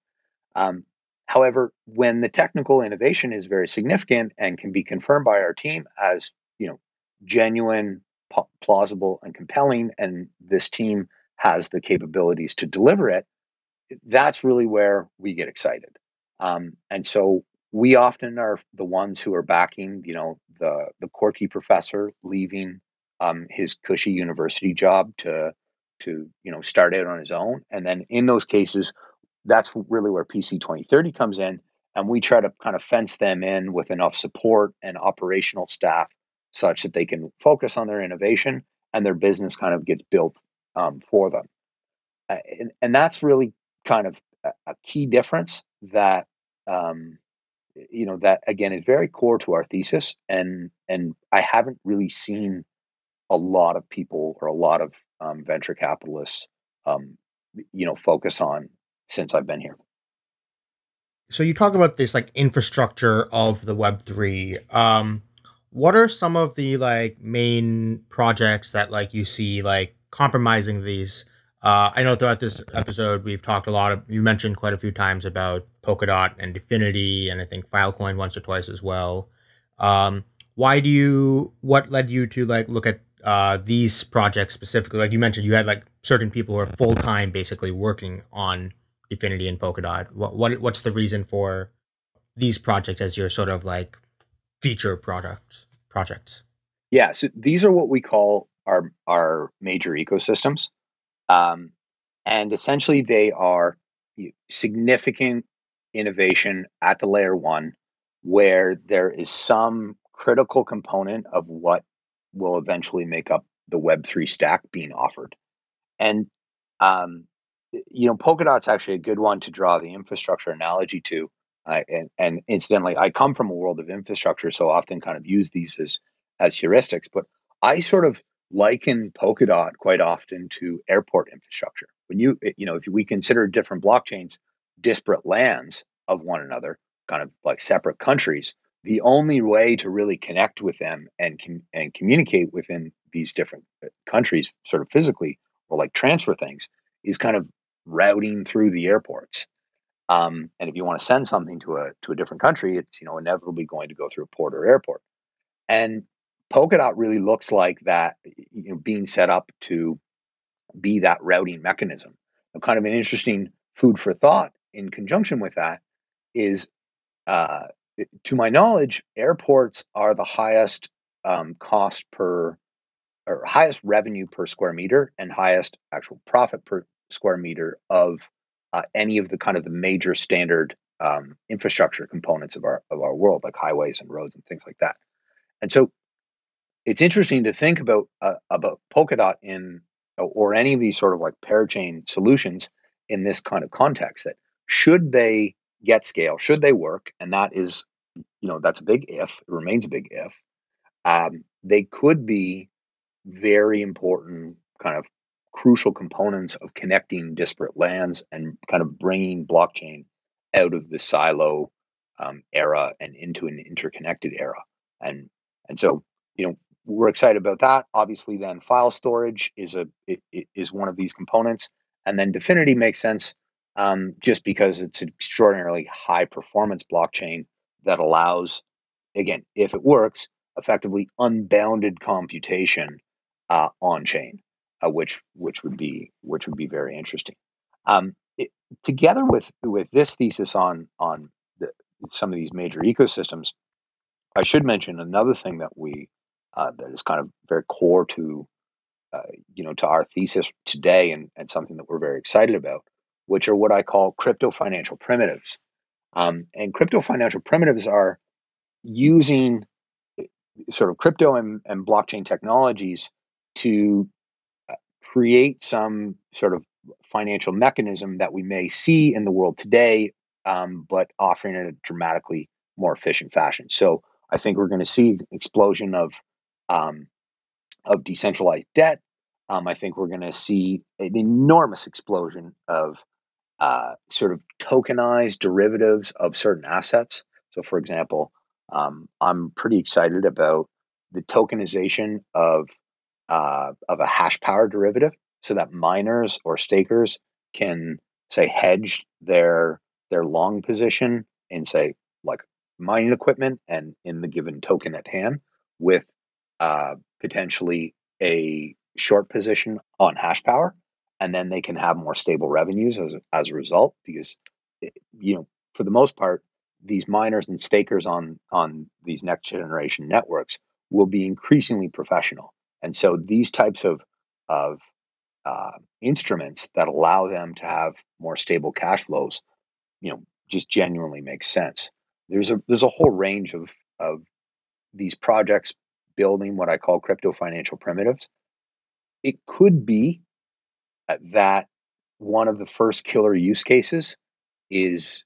Um, however, when the technical innovation is very significant and can be confirmed by our team as, you know, genuine, plausible, and compelling, and this team has the capabilities to deliver it, that's really where we get excited. Um, and so we often are the ones who are backing, you know, the the quirky professor leaving um, his cushy university job to to you know start out on his own. And then in those cases, that's really where P C twenty thirty comes in, and we try to kind of fence them in with enough support and operational staff such that they can focus on their innovation and their business kind of gets built um, for them. Uh, and, and that's really kind of a, a key difference that, um, you know, that again is very core to our thesis. And, and I haven't really seen a lot of people or a lot of um, venture capitalists, um, you know, focus on since I've been here. So you talk about this like infrastructure of the Web three. Um, What are some of the like main projects that like you see like compromising these? Uh, I know throughout this episode we've talked a lot of, you mentioned quite a few times about Polkadot and DFINITY, and I think Filecoin once or twice as well. Um, why do you? What led you to like look at uh, these projects specifically? Like you mentioned, you had like certain people who are full time basically working on DFINITY and Polkadot. What, what what's the reason for these projects as your sort of like feature products projects? Yeah, so these are what we call our our major ecosystems, um, and essentially they are significant innovation at the layer one, where there is some critical component of what will eventually make up the Web three stack being offered. And um, you know, Polkadot's actually a good one to draw the infrastructure analogy to. I, and, and incidentally, I come from a world of infrastructure, so often kind of use these as as heuristics. But I sort of liken Polkadot quite often to airport infrastructure. When you you know, if we consider different blockchains disparate lands of one another, kind of like separate countries, the only way to really connect with them and com and communicate within these different countries, sort of physically or like transfer things, is kind of routing through the airports. Um, and if you want to send something to a to a different country, it's, you know, inevitably going to go through a port or airport. And Polkadot really looks like that, you know, being set up to be that routing mechanism. So kind of an interesting food for thought in conjunction with that is, uh, to my knowledge, airports are the highest um, cost per, or highest revenue per square meter and highest actual profit per square meter of Uh, any of the kind of the major standard um, infrastructure components of our of our world, like highways and roads and things like that. And so it's interesting to think about uh, about Polkadot in or any of these sort of like parachain solutions in this kind of context, that should they get scale, should they work, and that is, you know, that's a big if, it remains a big if, um, they could be very important kind of crucial components of connecting disparate lands and kind of bringing blockchain out of the silo um, era and into an interconnected era. And and so, you know, we're excited about that. Obviously, then file storage is a it, it is one of these components, and then DFINITY makes sense um, just because it's an extraordinarily high performance blockchain that allows, again, if it works, effectively unbounded computation uh, on chain. Uh, which which would be which would be very interesting. Um, it, together with with this thesis on on the, some of these major ecosystems, I should mention another thing that we uh, that is kind of very core to uh, you know to our thesis today, and and something that we're very excited about, which are what I call crypto financial primitives. Um, and crypto financial primitives are using sort of crypto and, and blockchain technologies to create some sort of financial mechanism that we may see in the world today, um, but offering it in a dramatically more efficient fashion. So I think we're going to see an explosion of um, of decentralized debt. Um, I think we're going to see an enormous explosion of uh, sort of tokenized derivatives of certain assets. So, for example, um, I'm pretty excited about the tokenization of Uh, of a hash power derivative, so that miners or stakers can, say, hedge their their long position and say, like, mining equipment and in the given token at hand with uh, potentially a short position on hash power, and then they can have more stable revenues as as a result, because, you know, for the most part, these miners and stakers on on these next generation networks will be increasingly professional. And so these types of of uh, instruments that allow them to have more stable cash flows, you know, just genuinely makes sense. There's a there's a whole range of of these projects building what I call crypto financial primitives. It could be that one of the first killer use cases is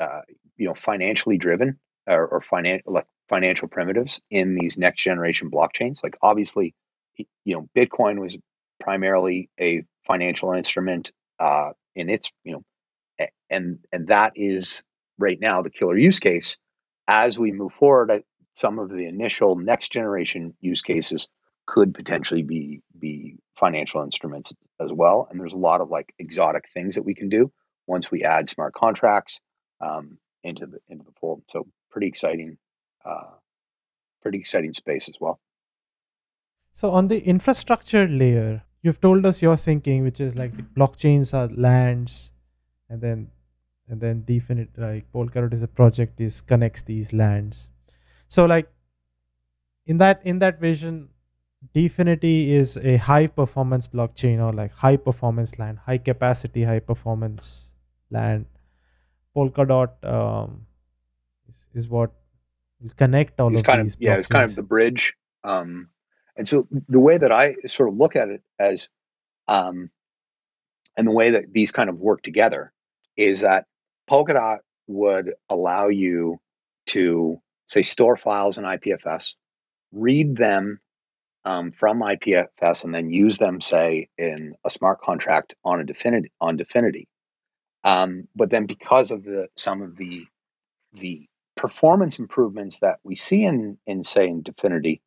uh, you know, financially driven or, or finan- like financial primitives in these next generation blockchains. Like, obviously, you know, Bitcoin was primarily a financial instrument uh, in its, you know, and and that is right now the killer use case. As we move forward, some of the initial next generation use cases could potentially be be financial instruments as well. And there's a lot of, like, exotic things that we can do once we add smart contracts um, into the into the fold. So pretty exciting, uh, pretty exciting space as well. So on the infrastructure layer, you've told us your thinking, which is like the blockchains are lands, and then and then DFINITY, like Polkadot is a project this connects these lands. So, like, in that in that vision, DFINITY is a high performance blockchain, or like high performance land, high capacity, high performance land. Polkadot um, is, is what will connect all it's of kind these. Of, yeah, it's kind of the bridge. Um, and so the way that I sort of look at it as, um, and the way that these kind of work together is that Polkadot would allow you to, say, store files in I P F S, read them Um, from I P F S, and then use them, say, in a smart contract on a DFINITY. On DFINITY. Um, but then, because of the some of the the performance improvements that we see in in say in DFINITY,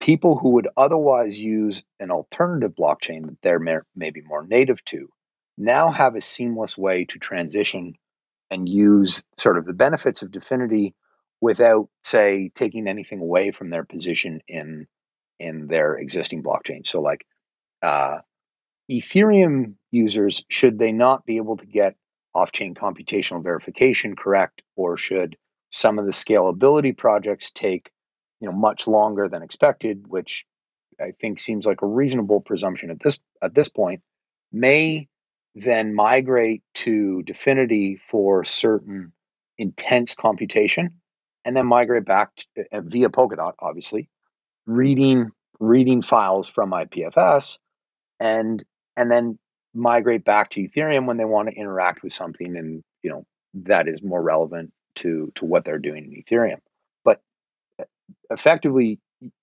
people who would otherwise use an alternative blockchain that they're may, maybe more native to now have a seamless way to transition and use sort of the benefits of DFINITY without, say, taking anything away from their position in. in their existing blockchain. So, like, uh, Ethereum users, should they not be able to get off-chain computational verification correct, or should some of the scalability projects take, you know, much longer than expected, which I think seems like a reasonable presumption at this at this point, may then migrate to DFINITY for certain intense computation, and then migrate back to, uh, via Polkadot, obviously, reading reading files from I P F S, and and then migrate back to Ethereum when they want to interact with something, and, you know, that is more relevant to to what they're doing in Ethereum. But effectively,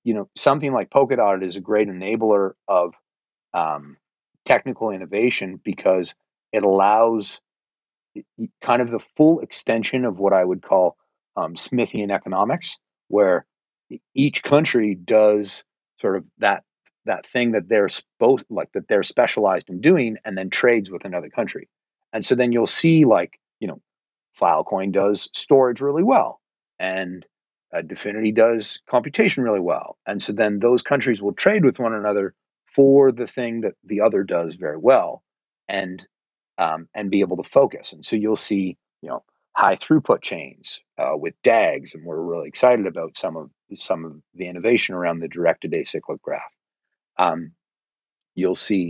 you know, something like Polkadot is a great enabler of um, technical innovation, because it allows kind of the full extension of what I would call um, Smithian economics, where each country does sort of that that thing that they're supposed, like, that they're specialized in doing, and then trades with another country. And so then you'll see, like, you know, Filecoin does storage really well, and uh, DFINITY does computation really well. And so then those countries will trade with one another for the thing that the other does very well, and um, and be able to focus. And so you'll see, you know, high throughput chains uh, with D A Gs, and we're really excited about some of some of the innovation around the directed acyclic graph. Um, you'll see,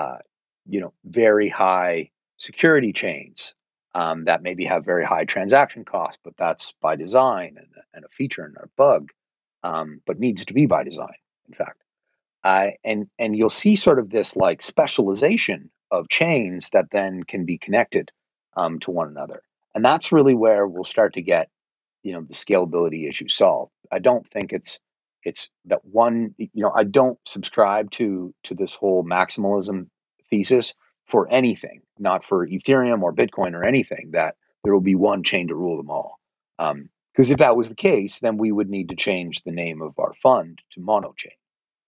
uh, you know, very high security chains um, that maybe have very high transaction costs, but that's by design and, and a feature and a bug, um, but needs to be by design, in fact. Uh, and and you'll see sort of this, like, specialization of chains that then can be connected um, to one another. And that's really where we'll start to get, you know, the scalability issue solved. I don't think it's it's that one, you know, I don't subscribe to to this whole maximalism thesis for anything, not for Ethereum or Bitcoin or anything, that there will be one chain to rule them all. Um, because if that was the case, then we would need to change the name of our fund to Monochain.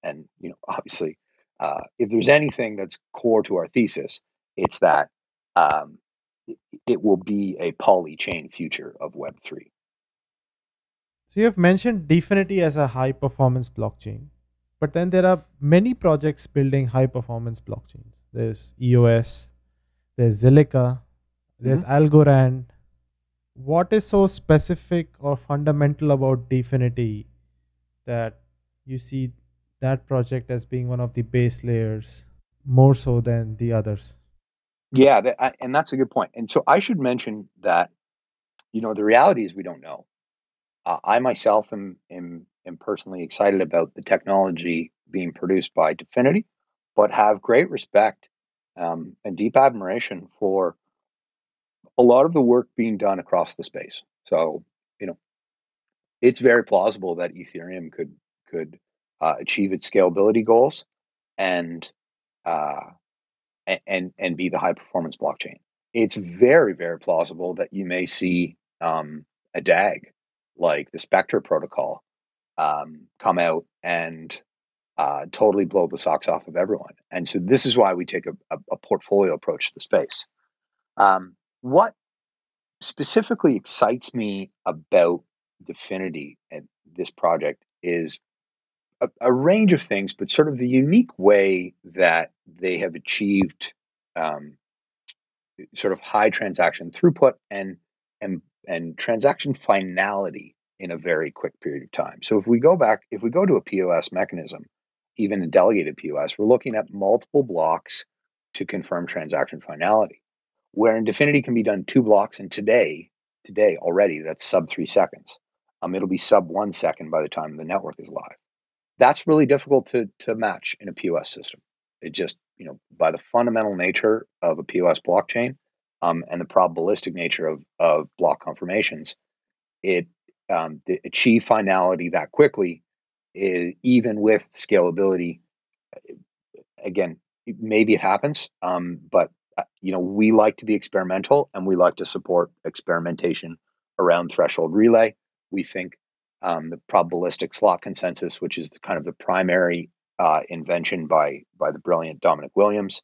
And, you know, obviously, uh, if there's anything that's core to our thesis, It's that um, it will be a polychain future of Web three. So you have mentioned DFINITY as a high-performance blockchain, but then there are many projects building high-performance blockchains. There's E O S, there's Zilica, there's mm-hmm. Algorand. What is so specific or fundamental about DFINITY that you see that project as being one of the base layers more so than the others? Yeah, that, I, and that's a good point. And so I should mention that, you know, the reality is we don't know. Uh, I myself am, am, am personally excited about the technology being produced by DFINITY, but have great respect um, and deep admiration for a lot of the work being done across the space. So, you know, it's very plausible that Ethereum could could uh, achieve its scalability goals and uh, and and be the high performance blockchain. It's very, very plausible that you may see um, a D A G like the Spectre protocol um, come out and uh, totally blow the socks off of everyone. And so this is why we take a, a, a portfolio approach to the space. Um, What specifically excites me about DFINITY and this project is a, a range of things, but sort of the unique way that they have achieved um, sort of high transaction throughput and, and, and transaction finality in a very quick period of time. So if we go back, if we go to a P O S mechanism, even a delegated P O S, we're looking at multiple blocks to confirm transaction finality. Where in DFINITY can be done two blocks, and today, today already, that's sub three seconds. Um, it'll be sub one second by the time the network is live. That's really difficult to to match in a P O S system. It just, you know, by the fundamental nature of a P O S blockchain um, and the probabilistic nature of of block confirmations, it um, to achieve finality that quickly, is, even with scalability. Again, maybe it happens, um, but. You know, we like to be experimental and we like to support experimentation around threshold relay. We think um, the probabilistic slot consensus, which is the kind of the primary uh, invention by by the brilliant Dominic Williams,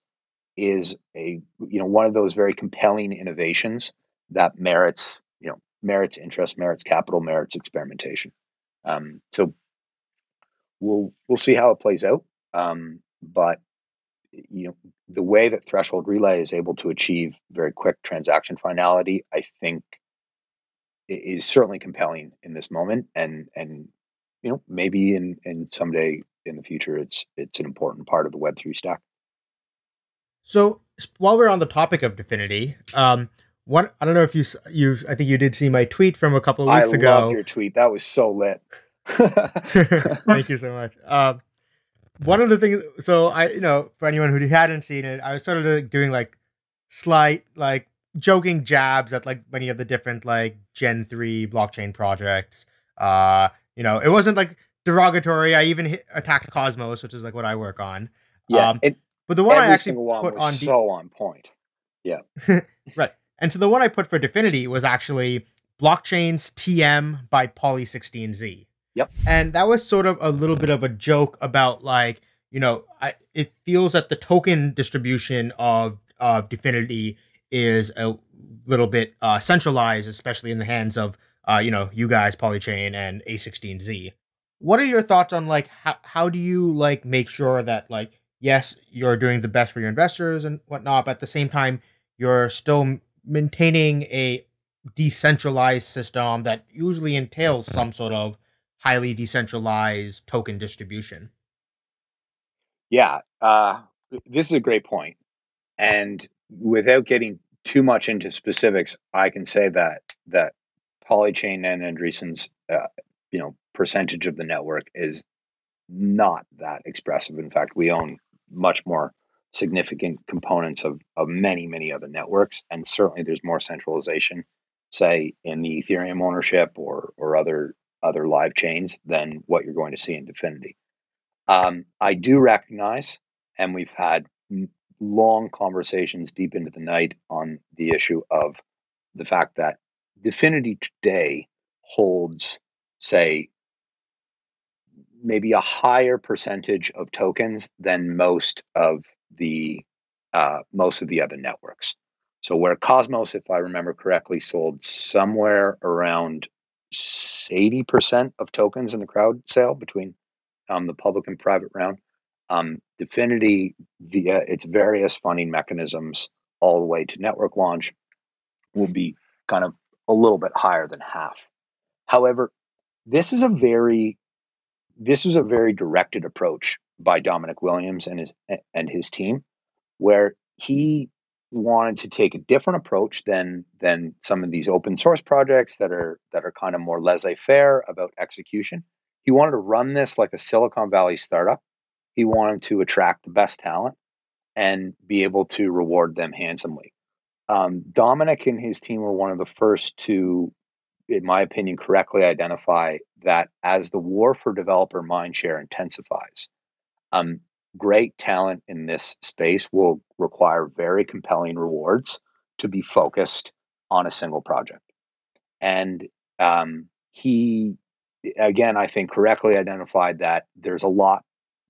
is a you know one of those very compelling innovations that merits you know merits interest, merits capital, merits experimentation. Um, so we'll we'll see how it plays out, um, but. You know, the way that threshold relay is able to achieve very quick transaction finality, I think is certainly compelling in this moment. And, and, you know, maybe in, in someday in the future, it's, it's an important part of the Web three stack. So while we're on the topic of DFINITY, um, one, I don't know if you, you, I think you did see my tweet from a couple of weeks I ago. I loved your tweet. That was so lit. Thank you so much. Um, One of the things, so I, you know, for anyone who hadn't seen it, I was sort of doing like slight, like joking jabs at like many of the different like Gen three blockchain projects. Uh, you know, it wasn't like derogatory. I even hit, attacked Cosmos, which is like what I work on. Yeah, um, it, but the one I actually one put on so on point. Yeah, right. And so the one I put for DFINITY was actually Blockchains T M by Poly sixteen Z. Yep. And that was sort of a little bit of a joke about like, you know, I, it feels that the token distribution of, of DFINITY is a little bit uh, centralized, especially in the hands of, uh, you know, you guys, Polychain and A sixteen Z. What are your thoughts on like, how, how do you like make sure that like, yes, you're doing the best for your investors and whatnot, but at the same time, you're still maintaining a decentralized system that usually entails some sort of highly decentralized token distribution? Yeah, uh, this is a great point. And without getting too much into specifics, I can say that that Polychain and Andreessen's uh, you know percentage of the network is not that expressive. In fact, we own much more significant components of, of many, many other networks. And certainly there's more centralization, say, in the Ethereum ownership or or other other live chains than what you're going to see in DFINITY. Um, I do recognize, and we've had long conversations deep into the night on the issue of the fact that DFINITY today holds, say, maybe a higher percentage of tokens than most of the uh, most of the other networks. So where Cosmos, if I remember correctly, sold somewhere around eighty percent of tokens in the crowd sale between um, the public and private round, um, DFINITY, via its various funding mechanisms all the way to network launch, will be kind of a little bit higher than half. However, this is a very, this is a very directed approach by Dominic Williams and his and his team, where he wanted to take a different approach than than some of these open source projects that are that are kind of more laissez-faire about execution. He wanted to run this like a Silicon Valley startup. He wanted to attract the best talent and be able to reward them handsomely. Um, Dominic and his team were one of the first to, in my opinion, correctly identify that as the war for developer mindshare intensifies, um, great talent in this space will require very compelling rewards to be focused on a single project. And um, he, again, I think correctly identified that there's a lot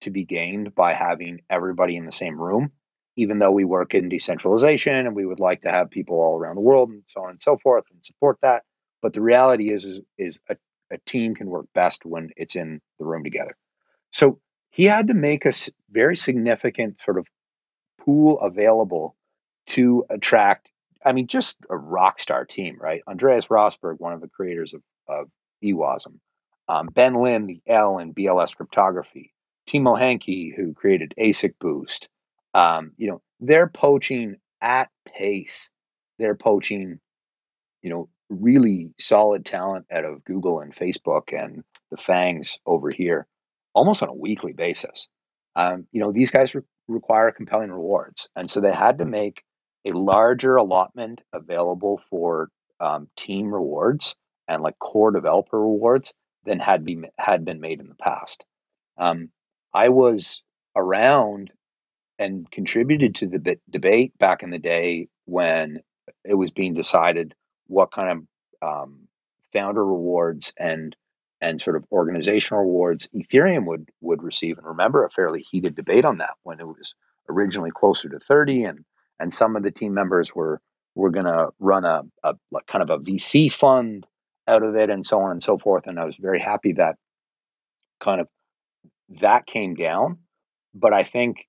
to be gained by having everybody in the same room, even though we work in decentralization and we would like to have people all around the world and so on and so forth and support that. But the reality is, is, is a, a team can work best when it's in the room together. So he had to make a very significant sort of pool available to attract, I mean, just a rock star team, right? Andreas Rosberg, one of the creators of, of E W A S M, um, Ben Lim, the L in B L S cryptography, Timo Hankey, who created ASIC Boost. Um, you know, they're poaching at pace. They're poaching, you know, really solid talent out of Google and Facebook and the fangs over here, almost on a weekly basis. Um, you know, these guys re- require compelling rewards. And so they had to make a larger allotment available for um, team rewards and like core developer rewards than had, be, had been made in the past. Um, I was around and contributed to the bit debate back in the day when it was being decided what kind of um, founder rewards and and sort of organizational rewards Ethereum would would receive. And remember, a fairly heated debate on that when it was originally closer to thirty, and and some of the team members were were going to run a, a like kind of a V C fund out of it, and so on and so forth. And I was very happy that kind of that came down. But I think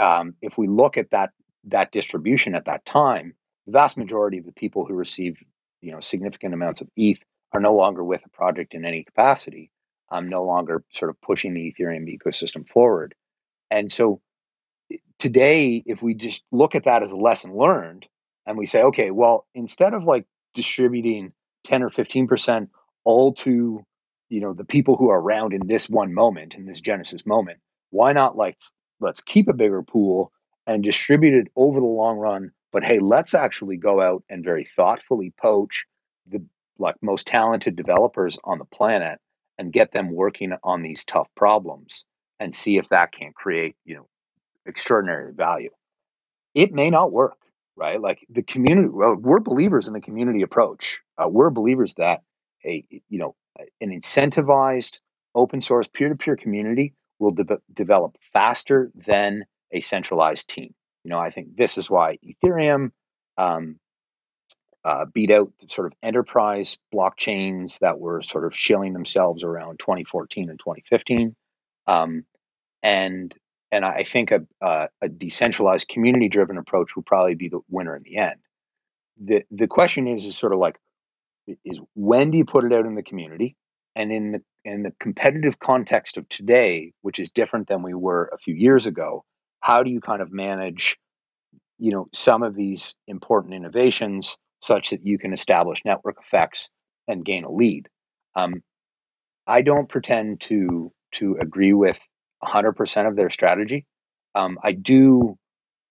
um, if we look at that that distribution at that time, the vast majority of the people who received, you know, significant amounts of E T H are no longer with a project in any capacity. I'm no longer sort of pushing the Ethereum ecosystem forward. And so today, if we just look at that as a lesson learned, and we say, okay, well, instead of like distributing ten or fifteen percent all to, you know, the people who are around in this one moment, in this Genesis moment, why not like, let's keep a bigger pool and distribute it over the long run. But hey, let's actually go out and very thoughtfully poach the like most talented developers on the planet and get them working on these tough problems and see if that can create, you know, extraordinary value. It may not work, right? Like the community, well, we're believers in the community approach. Uh, we're believers that a, you know, an incentivized open source peer-to-peer community will de- develop faster than a centralized team. You know, I think this is why Ethereum um, uh, beat out the sort of enterprise blockchains that were sort of shilling themselves around twenty fourteen and twenty fifteen. Um, and and I think a, a, a decentralized community-driven approach will probably be the winner in the end. The, the question is, is sort of like, is when do you put it out in the community? And in the in the competitive context of today, which is different than we were a few years ago, how do you kind of manage, you know, some of these important innovations such that you can establish network effects and gain a lead? Um, I don't pretend to to agree with one hundred percent of their strategy. Um, I do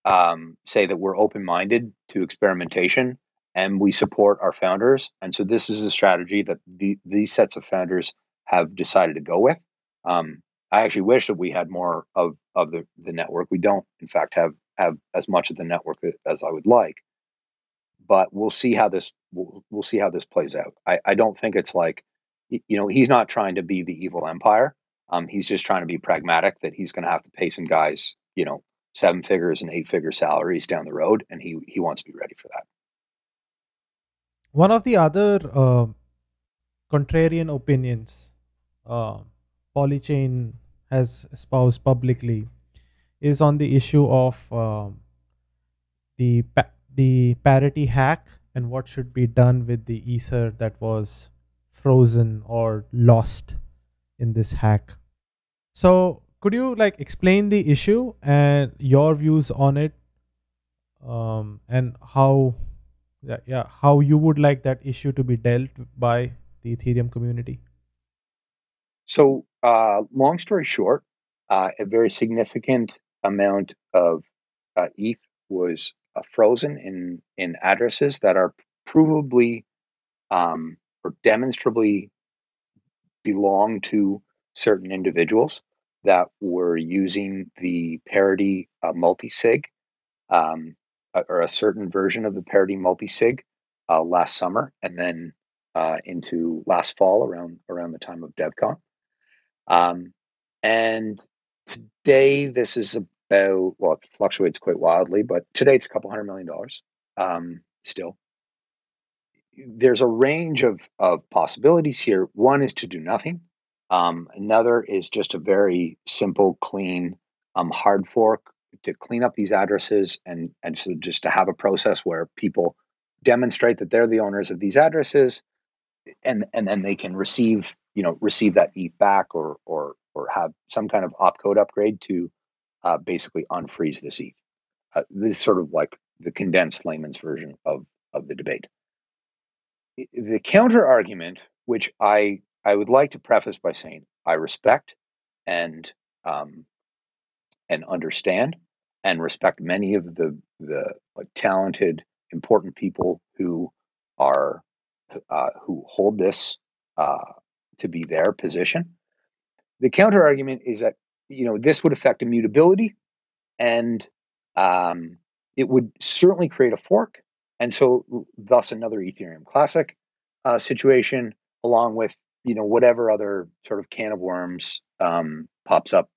um, say that we're open-minded to experimentation and we support our founders. And so this is a strategy that the, these sets of founders have decided to go with. Um, I actually wish that we had more of, of the, the network. We don't, in fact, have, have as much of the network as I would like, but we'll see how this, we'll, we'll see how this plays out. I, I don't think it's like, you know, he's not trying to be the evil empire. Um, he's just trying to be pragmatic that he's going to have to pay some guys, you know, seven figures and eight figure salaries down the road. And he, he wants to be ready for that. One of the other uh, contrarian opinions uh, Polychain has espoused publicly is on the issue of uh, the, pa the parity hack and what should be done with the ether that was frozen or lost in this hack. So could you like explain the issue and your views on it, um, and how, yeah, yeah, how you would like that issue to be dealt by the Ethereum community? So uh, long story short, uh, a very significant amount of uh, E T H was uh, frozen in, in addresses that are provably um, or demonstrably belong to certain individuals that were using the Parity uh, multi-sig um, or a certain version of the Parity multi-sig uh, last summer and then uh, into last fall around around the time of DevCon. Um, and today this is about, well, it fluctuates quite wildly, but today it's a couple hundred million dollars um, still. There's a range of, of possibilities here. One is to do nothing. Um, another is just a very simple, clean, um, hard fork to clean up these addresses. And, and so just to have a process where people demonstrate that they're the owners of these addresses, and, and then they can receive, you know, receive that E T H back, or, or, or have some kind of opcode upgrade to uh, basically unfreeze this E T H. Uh, this is sort of like the condensed layman's version of, of the debate. The counter argument, which I, I would like to preface by saying I respect and um, and understand and respect many of the the like, talented, important people who are uh, who hold this uh, to be their position. The counter argument is that, you know, this would affect immutability, and um, it would certainly create a fork, and so thus another Ethereum Classic uh, situation, along with, you know, whatever other sort of can of worms um, pops up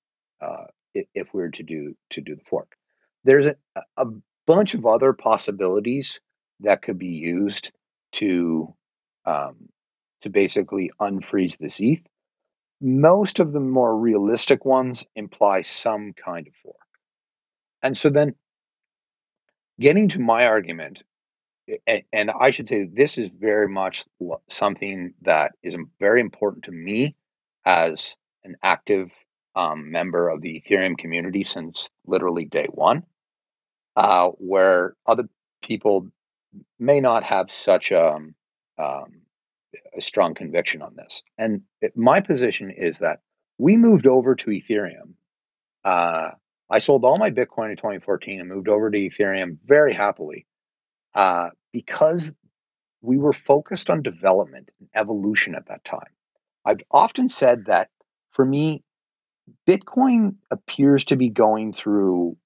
uh, if we were to do to do the fork. There's a, a bunch of other possibilities that could be used to um, to basically unfreeze this E T H. Most of the more realistic ones imply some kind of fork. And so then, getting to my argument. And I should say this is very much something that is very important to me as an active um, member of the Ethereum community since literally day one, uh, where other people may not have such a, um, a strong conviction on this. And it, my position is that we moved over to Ethereum. Uh, I sold all my Bitcoin in twenty fourteen and moved over to Ethereum very happily. Uh, because we were focused on development and evolution at that time. I've often said that for me, Bitcoin appears to be going through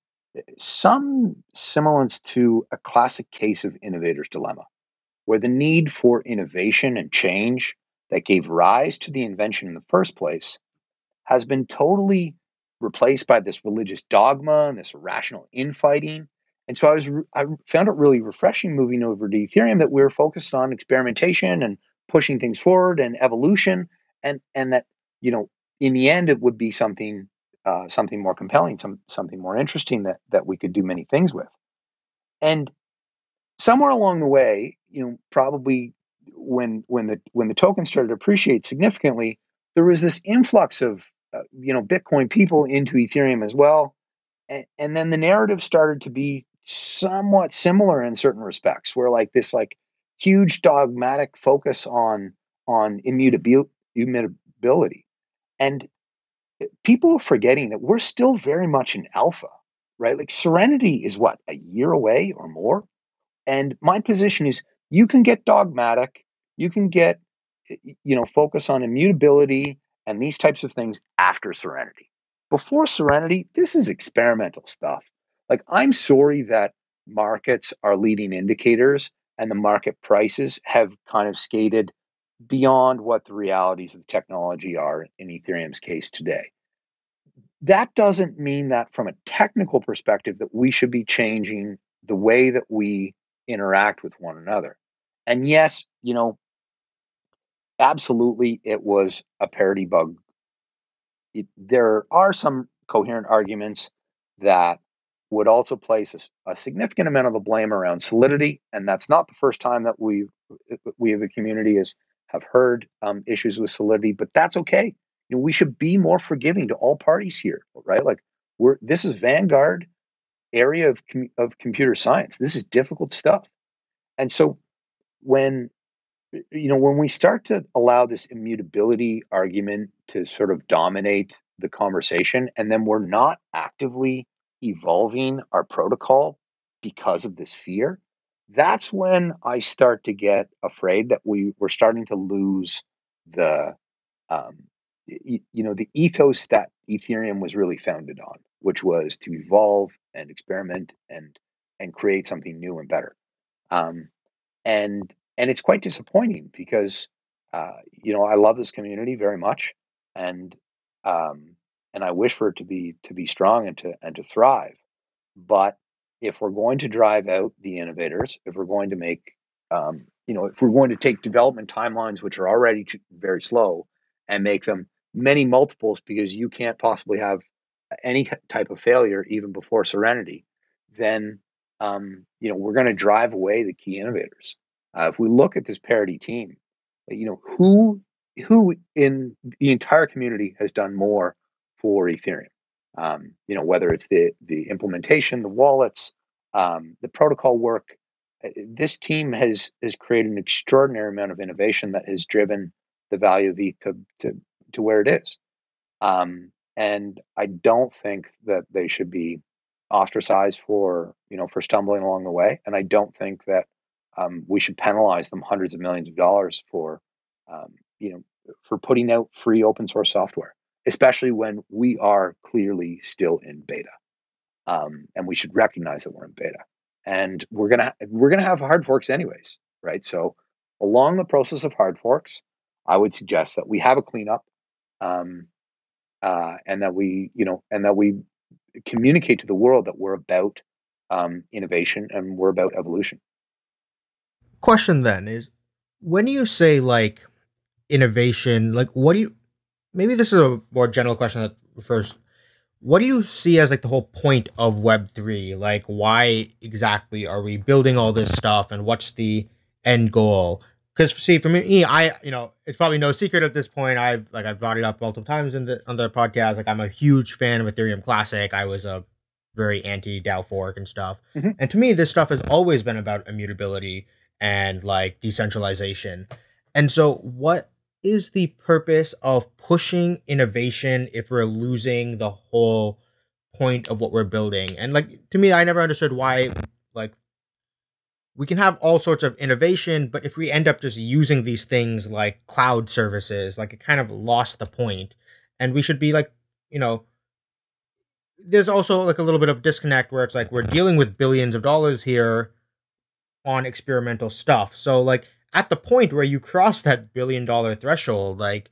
some semblance to a classic case of innovator's dilemma, where the need for innovation and change that gave rise to the invention in the first place has been totally replaced by this religious dogma and this irrational infighting. And so I was, I found it really refreshing moving over to Ethereum that we were focused on experimentation and pushing things forward and evolution, and and that, you know, in the end it would be something uh, something more compelling, some something more interesting that that we could do many things with. And somewhere along the way, you know, probably when when the when the token started to appreciate significantly, there was this influx of uh, you know, Bitcoin people into Ethereum as well, and, and then the narrative started to be somewhat similar in certain respects, where like this like huge dogmatic focus on on immutability, and people are forgetting that we're still very much in alpha, right? Like Serenity is what, a year away or more. And my position is you can get dogmatic, you can get, you know, focus on immutability and these types of things after Serenity. Before Serenity, this is experimental stuff. Like, I'm sorry that markets are leading indicators and the market prices have kind of skated beyond what the realities of technology are in Ethereum's case today. That doesn't mean that from a technical perspective that we should be changing the way that we interact with one another. And yes, you know, absolutely, it was a parity bug. It, there are some coherent arguments that would also place a, a significant amount of the blame around Solidity, and that's not the first time that we we as a community is, have heard um, issues with Solidity, but that's okay. You know, we should be more forgiving to all parties here, right? Like, we're this is Vanguard area of com of computer science. This is difficult stuff, and so when you know when we start to allow this immutability argument to sort of dominate the conversation, and then we're not actively evolving our protocol because of this fear, that's when I start to get afraid that we we're starting to lose the um, you know the ethos that Ethereum was really founded on, which was to evolve and experiment and and create something new and better. Um, and and it's quite disappointing because uh, you know I love this community very much, and um, and I wish for it to be to be strong and to and to thrive. But if we're going to drive out the innovators, if we're going to make, um, you know, if we're going to take development timelines, which are already very slow, and make them many multiples because you can't possibly have any type of failure even before Serenity, then, um, you know, we're going to drive away the key innovators. Uh, if we look at this Parity team, you know, who, who in the entire community has done more for Ethereum? Um, you know, whether it's the the implementation, the wallets, um, the protocol work, this team has has created an extraordinary amount of innovation that has driven the value of E T H to to, to where it is. Um, and I don't think that they should be ostracized for you know for stumbling along the way. And I don't think that um, we should penalize them hundreds of millions of dollars for um, you know for putting out free open source software, especially when we are clearly still in beta, um, and we should recognize that we're in beta, and we're gonna we're gonna have hard forks anyways, right? So along the process of hard forks, I would suggest that we have a cleanup, um, uh, and that we you know and that we communicate to the world that we're about um, innovation and we're about evolution. Question then is, when you say like innovation, like what do you? Maybe this is a more general question that refers, what do you see as like the whole point of Web three? Like, why exactly are we building all this stuff, and what's the end goal? Because see, for me, I, you know, it's probably no secret at this point. I've like, I've brought it up multiple times in the, on the podcast. Like, I'm a huge fan of Ethereum Classic. I was a very anti DAO fork and stuff. Mm-hmm. And to me, this stuff has always been about immutability and like decentralization. And so what is the purpose of pushing innovation if we're losing the whole point of what we're building? And like, to me, I never understood why, like, we can have all sorts of innovation, but if we end up just using these things like cloud services, like, it kind of lost the point. And we should be like, you know, there's also like a little bit of disconnect where it's like, we're dealing with billions of dollars here on experimental stuff. So like, at the point where you cross that billion dollar threshold, like,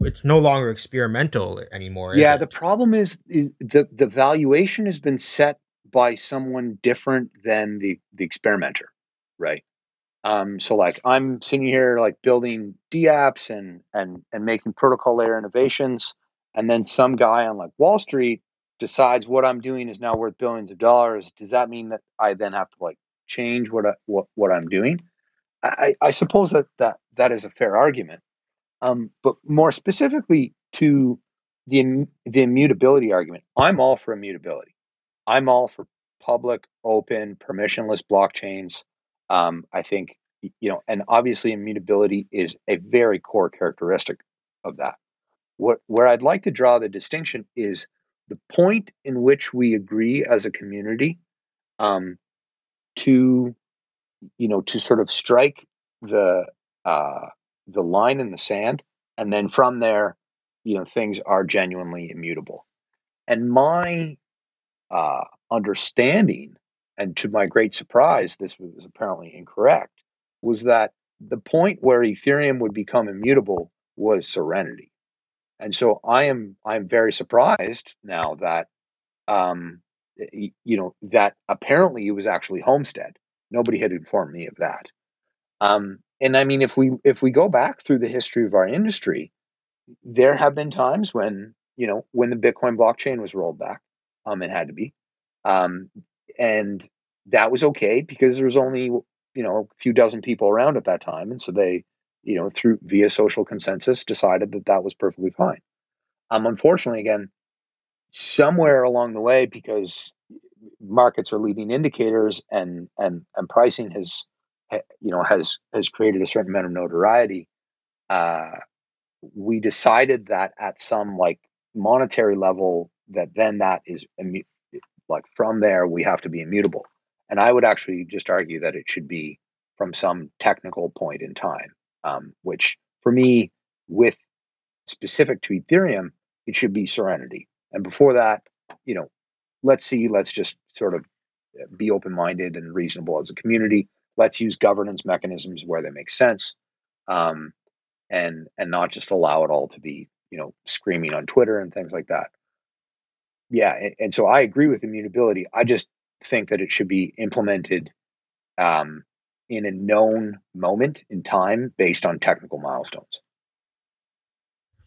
it's no longer experimental anymore. Yeah, the problem is, is the, the valuation has been set by someone different than the, the experimenter, right? Um, so like, I'm sitting here like building dApps and, and, and making protocol layer innovations. And then some guy on like Wall Street decides what I'm doing is now worth billions of dollars. Does that mean that I then have to like change what, I, what, what I'm doing? I, I suppose that, that that is a fair argument, um, but more specifically to the the immutability argument, I'm all for immutability. I'm all for public, open, permissionless blockchains. Um, I think you know, and obviously immutability is a very core characteristic of that. What where I'd like to draw the distinction is the point in which we agree as a community um, to. you know, to sort of strike the uh, the line in the sand, and then from there, you know, things are genuinely immutable. And my uh, understanding, and to my great surprise, this was apparently incorrect, was that the point where Ethereum would become immutable was Serenity. And so I am I'm very surprised now that um you know that apparently it was actually Homestead. Nobody had informed me of that. Um, and I mean, if we if we go back through the history of our industry, there have been times when you know when the Bitcoin blockchain was rolled back, um, it had to be, um, and that was okay because there was only you know a few dozen people around at that time, and so they you know through via social consensus decided that that was perfectly fine. Um, unfortunately, again, somewhere along the way, because markets are leading indicators, and and and pricing has you know has has created a certain amount of notoriety. Uh, we decided that at some like monetary level, that then that is immu- like from there we have to be immutable. And I would actually just argue that it should be from some technical point in time, um, which for me, with specific to Ethereum, it should be Serenity. And before that, you know, let's see, let's just sort of be open-minded and reasonable as a community. Let's use governance mechanisms where they make sense, um, and and not just allow it all to be, you know, screaming on Twitter and things like that. Yeah, and, and so I agree with immutability. I just think that it should be implemented um, in a known moment in time based on technical milestones.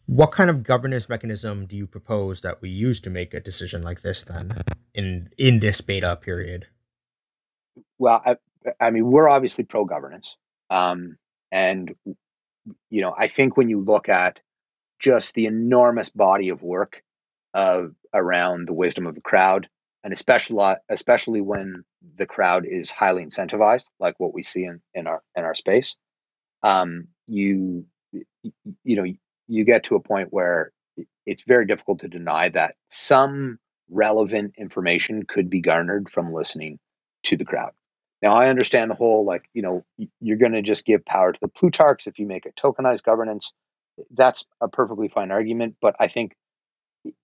What kind of governance mechanism do you propose that we use to make a decision like this then in, in this beta period? Well, I, I mean, we're obviously pro-governance. Um, and, you know, I think when you look at just the enormous body of work of around the wisdom of the crowd, and especially, especially when the crowd is highly incentivized, like what we see in, in our, in our space, um, you, you know, you get to a point where it's very difficult to deny that some relevant information could be garnered from listening to the crowd. Now, I understand the whole, like, you know, you're going to just give power to the plutarchs if you make it tokenized governance. That's a perfectly fine argument. But I think,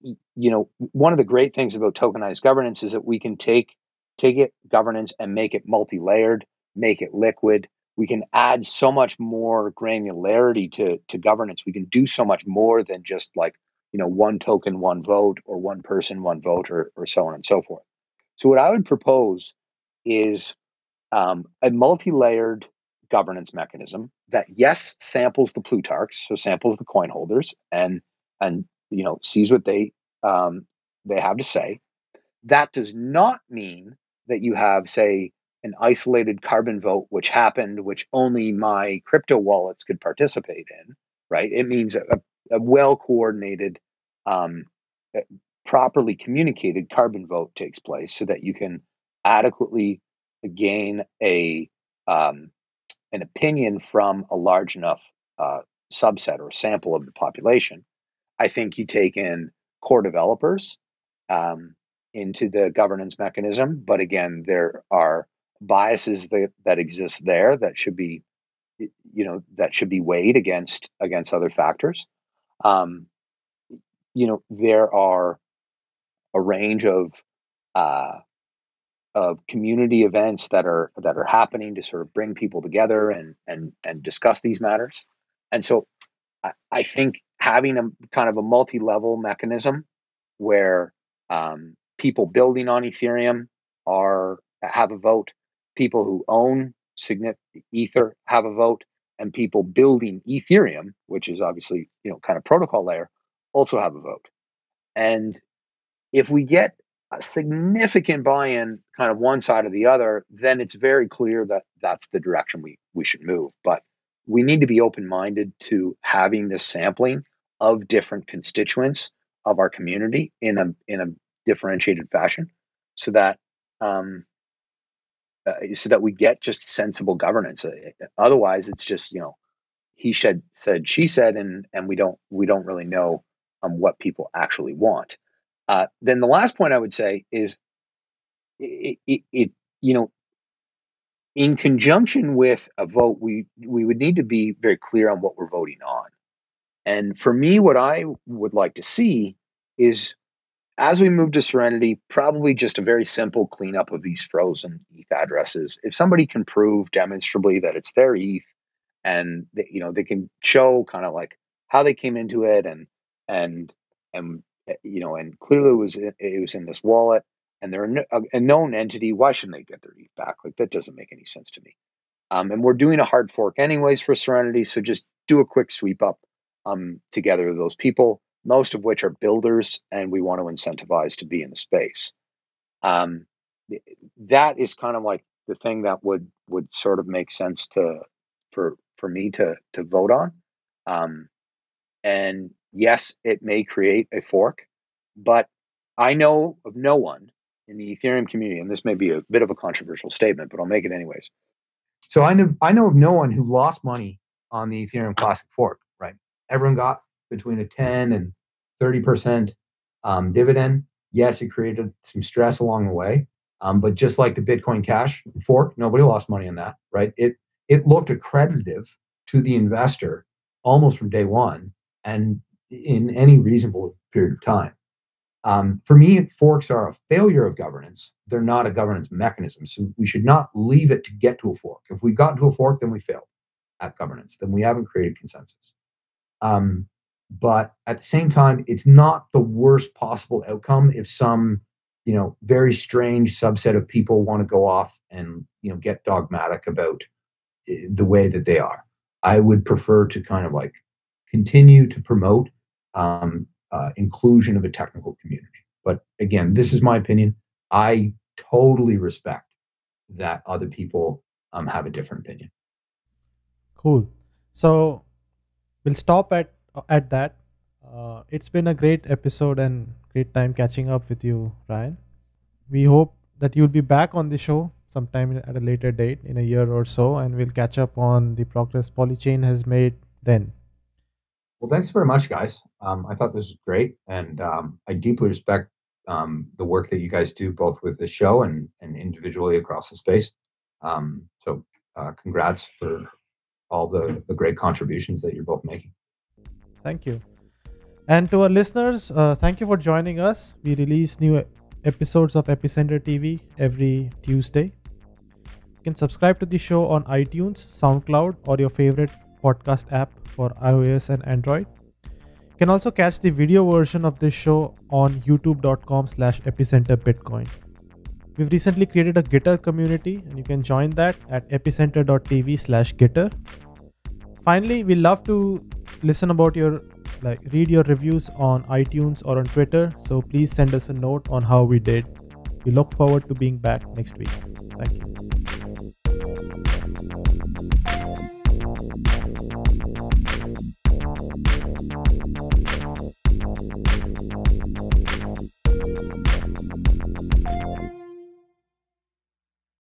you know, one of the great things about tokenized governance is that we can take, take it governance and make it multi-layered, make it liquid. We can add so much more granularity to, to governance. We can do so much more than just like, you know, one token, one vote, or one person, one vote, or, or so on and so forth. So what I would propose is um, a multi-layered governance mechanism that, yes, samples the plutarchs, so samples the coin holders, and, and you know, sees what they, um, they have to say. That does not mean that you have, say, an isolated carbon vote, which happened, which only my crypto wallets could participate in, right? It means a, a well-coordinated, um, properly communicated carbon vote takes place so that you can adequately gain a um, an opinion from a large enough uh, subset or sample of the population. I think you take in core developers um, into the governance mechanism, but again, there are biases that, that exist there that should be, you know, that should be weighed against against other factors. Um, you know, there are a range of uh, of community events that are that are happening to sort of bring people together and and and discuss these matters. And so, I, I think having a kind of a multi-level mechanism where um, people building on Ethereum are have a vote. People who own significant Ether have a vote, and people building Ethereum, which is obviously, you know, kind of protocol layer, also have a vote. And if we get a significant buy-in kind of one side or the other, then it's very clear that that's the direction we, we should move. But we need to be open-minded to having this sampling of different constituents of our community in a, in a differentiated fashion so that, um, Uh, so that we get just sensible governance. Uh, otherwise, it's just, you know, he said, said she said, and and we don't we don't really know um, what people actually want. Uh, then the last point I would say is, it, it, it you know, in conjunction with a vote, we we would need to be very clear on what we're voting on. And for me, what I would like to see is, as we move to Serenity, probably just a very simple cleanup of these frozen E T H addresses. If somebody can prove demonstrably that it's their E T H, and they, you know they can show kind of like how they came into it, and and and you know, and clearly it was it was in this wallet, and they're a, a known entity. Why shouldn't they get their E T H back? Like, that doesn't make any sense to me. Um, and we're doing a hard fork anyways for Serenity, so just do a quick sweep up um, together of those people, most of which are builders, and we want to incentivize to be in the space. Um, that is kind of like the thing that would would sort of make sense to for for me to to vote on. Um, and yes, it may create a fork, but I know of no one in the Ethereum community, and this may be a bit of a controversial statement, but I'll make it anyways. So I know I know of no one who lost money on the Ethereum Classic fork, right? Everyone got between a ten and thirty percent um, dividend. Yes, it created some stress along the way, um, but just like the Bitcoin Cash fork, nobody lost money on that, right? It it looked accretive to the investor almost from day one and in any reasonable period of time. Um, for me, forks are a failure of governance. They're not a governance mechanism. So we should not leave it to get to a fork. If we got to a fork, then we failed at governance. Then we haven't created consensus. Um, but at the same time, it's not the worst possible outcome if some, you know, very strange subset of people want to go off and, you know, get dogmatic about the way that they are. I would prefer to kind of like continue to promote um, Uh, inclusion of a technical community. But again, this is my opinion. I totally respect that other people um, have a different opinion. Cool. So we'll stop at at that. Uh, it's been a great episode and great time catching up with you, Ryan. We hope that you'll be back on the show sometime at a later date in a year or so, and we'll catch up on the progress Polychain has made then. Well, thanks very much, guys. Um, I thought this was great, and um, I deeply respect um, the work that you guys do, both with the show and, and individually across the space. Um, so uh, congrats for all the, the great contributions that you're both making. Thank you. And to our listeners, uh, thank you for joining us. We release new episodes of Epicenter T V every Tuesday. You can subscribe to the show on iTunes, SoundCloud, or your favorite podcast app for iOS and Android. You can also catch the video version of this show on youtube dot com slash epicenter bitcoin. We've recently created a Gitter community, and you can join that at epicenter dot t v slash gitter. Finally, we love to listen about your, like, read your reviews on iTunes or on Twitter, so please send us a note on how we did. We look forward to being back next week. Thank you.